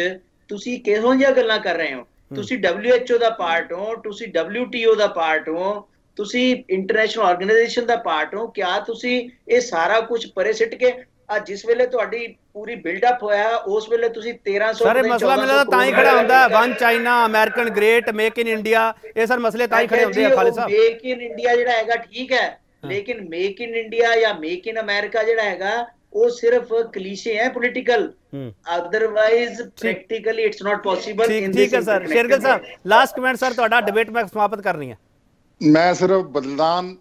ਤੁਸੀਂ ਕਿਹੋ ਜਿਹੀਆਂ ਗੱਲਾਂ ਕਰ ਰਹੇ ਹੋ? ਤੁਸੀਂ WHO ਦਾ ਪਾਰਟ ਹੋ, ਤੁਸੀਂ WTO ਦਾ ਪਾਰਟ ਹੋ, ਤੁਸੀਂ ਇੰਟਰਨੈਸ਼ਨਲ ਆਰਗੇਨਾਈਜੇਸ਼ਨ ਦਾ ਪਾਰਟ ਹੋ, ਕਿਆ ਤੁਸੀਂ ਇਹ ਸਾਰਾ ਕੁਝ ਪਰੇ ਸਿੱਟ ਕੇ ਆ ਜਿਸ ਵੇਲੇ ਤੁਹਾਡੀ ਪੂਰੀ ਬਿਲਡ ਅਪ ਹੋਇਆ ਉਸ ਵੇਲੇ ਤੁਸੀਂ 1300 ਸਾਰੇ ਮਸਲਾ ਮਿਲਦਾ ਤਾਂ ਹੀ ਖੜਾ ਹੁੰਦਾ one China American great make in India, ਇਹ ਸਰ ਮਸਲੇ ਤਾਂ ਹੀ ਖੜੇ ਹੁੰਦੇ ਆ Khalid Sahib. Make in India ਜਿਹੜਾ ਹੈਗਾ ਠੀਕ ਹੈ लेकिन मेक इन इंडिया या मेक इन अमेरिका जिहड़ा हैगा वो सिर्फ क्लीशे है political, otherwise practically it's not possible. ठीक है सर, शेरगिल साहब लास्ट कमेंट सर ਤੁਹਾਡਾ ਡਿਬੇਟ ਮੈਂ ਸਮਾਪਤ ਕਰਨੀ ਹੈ। मैं सिर्फ बलिदान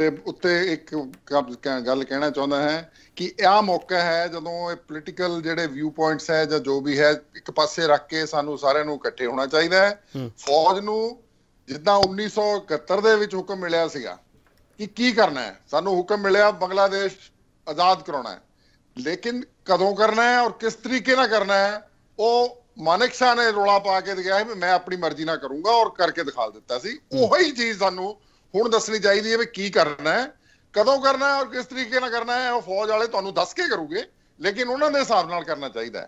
ਦੇ ਉੱਤੇ ਇੱਕ ਗੱਲ ਕਹਿਣਾ ਚਾਹੁੰਦਾ ਹਾਂ कि यह मौका है जो पोलिटिकल जो व्यू पॉइंट्स है या जो भी है एक पासे रख के सानू सारे नू इकट्ठे होना चाहिए है। फौज नू जिदा 1971 दे विच हुक्म मिलिया सीगा कि की करना है, सानू हुक्म मिलिया बांग्लादेश आजाद कराना है, लेकिन कदों करना है और किस तरीके नाल करना है वो मानेक शाह ने रोला पा के दिया है मैं अपनी मर्जी नाल करूंगा और करके दिखा दिता सी। उही चीज सानू हुण दसनी चाहिए है भी की करना है, कदों करना है और किस तरीके ना करना है, फौज वाले तुहानू दस के करूंगे लेकिन उन्होंने दे हिसाब नाल करना चाहिए।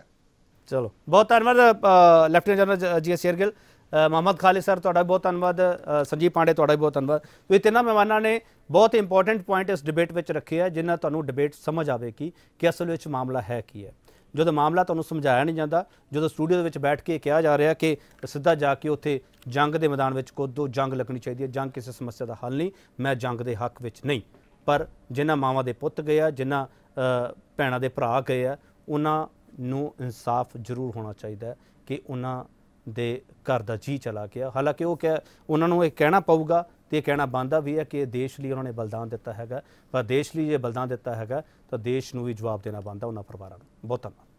चलो बहुत धन्यवाद lieutenant general G S शेरगिल, मोहम्मद खालिद sir तुहाडा बहुत धन्यवाद, संजीव पांडे तुहाडा बहुत धन्यवाद। तो ये तिन्हां मेहमानों ने बहुत इंपॉर्टेंट पॉइंट इस डिबेट में रखे है जिन्हां तुहानू डिबेट समझ आएगी कि असल में मामला है की है। जो मामला तुहानू समझाया नहीं जाता, जो स्टूडियो में बैठ के कहा जा रहा कि सीधा जाके उत्थे जंग के मैदान में कूदो, जंग लगनी चाहिए, जंग किसी समस्या का हल नहीं, मैं जंग के हक में नहीं, पर जिन्हां मावां दे पुत्त गए आ, जिन्हां भैणां दे भरा गए आ, उन्हां नूं इंसाफ जरूर होना चाहिए कि उन्हां दे घर दा जी चला गया। हालांकि वो उन्हां नूं ये कहना पऊगा तो यह कहना बनता भी है कि देश लिए उन्होंने बलिदान दिता हैगा, पर देश लिए जो बलिदान दिता हैगा तो देश नूं भी जवाब देना बनता उन्हां परिवारां नूं। बहुत धन्यवाद।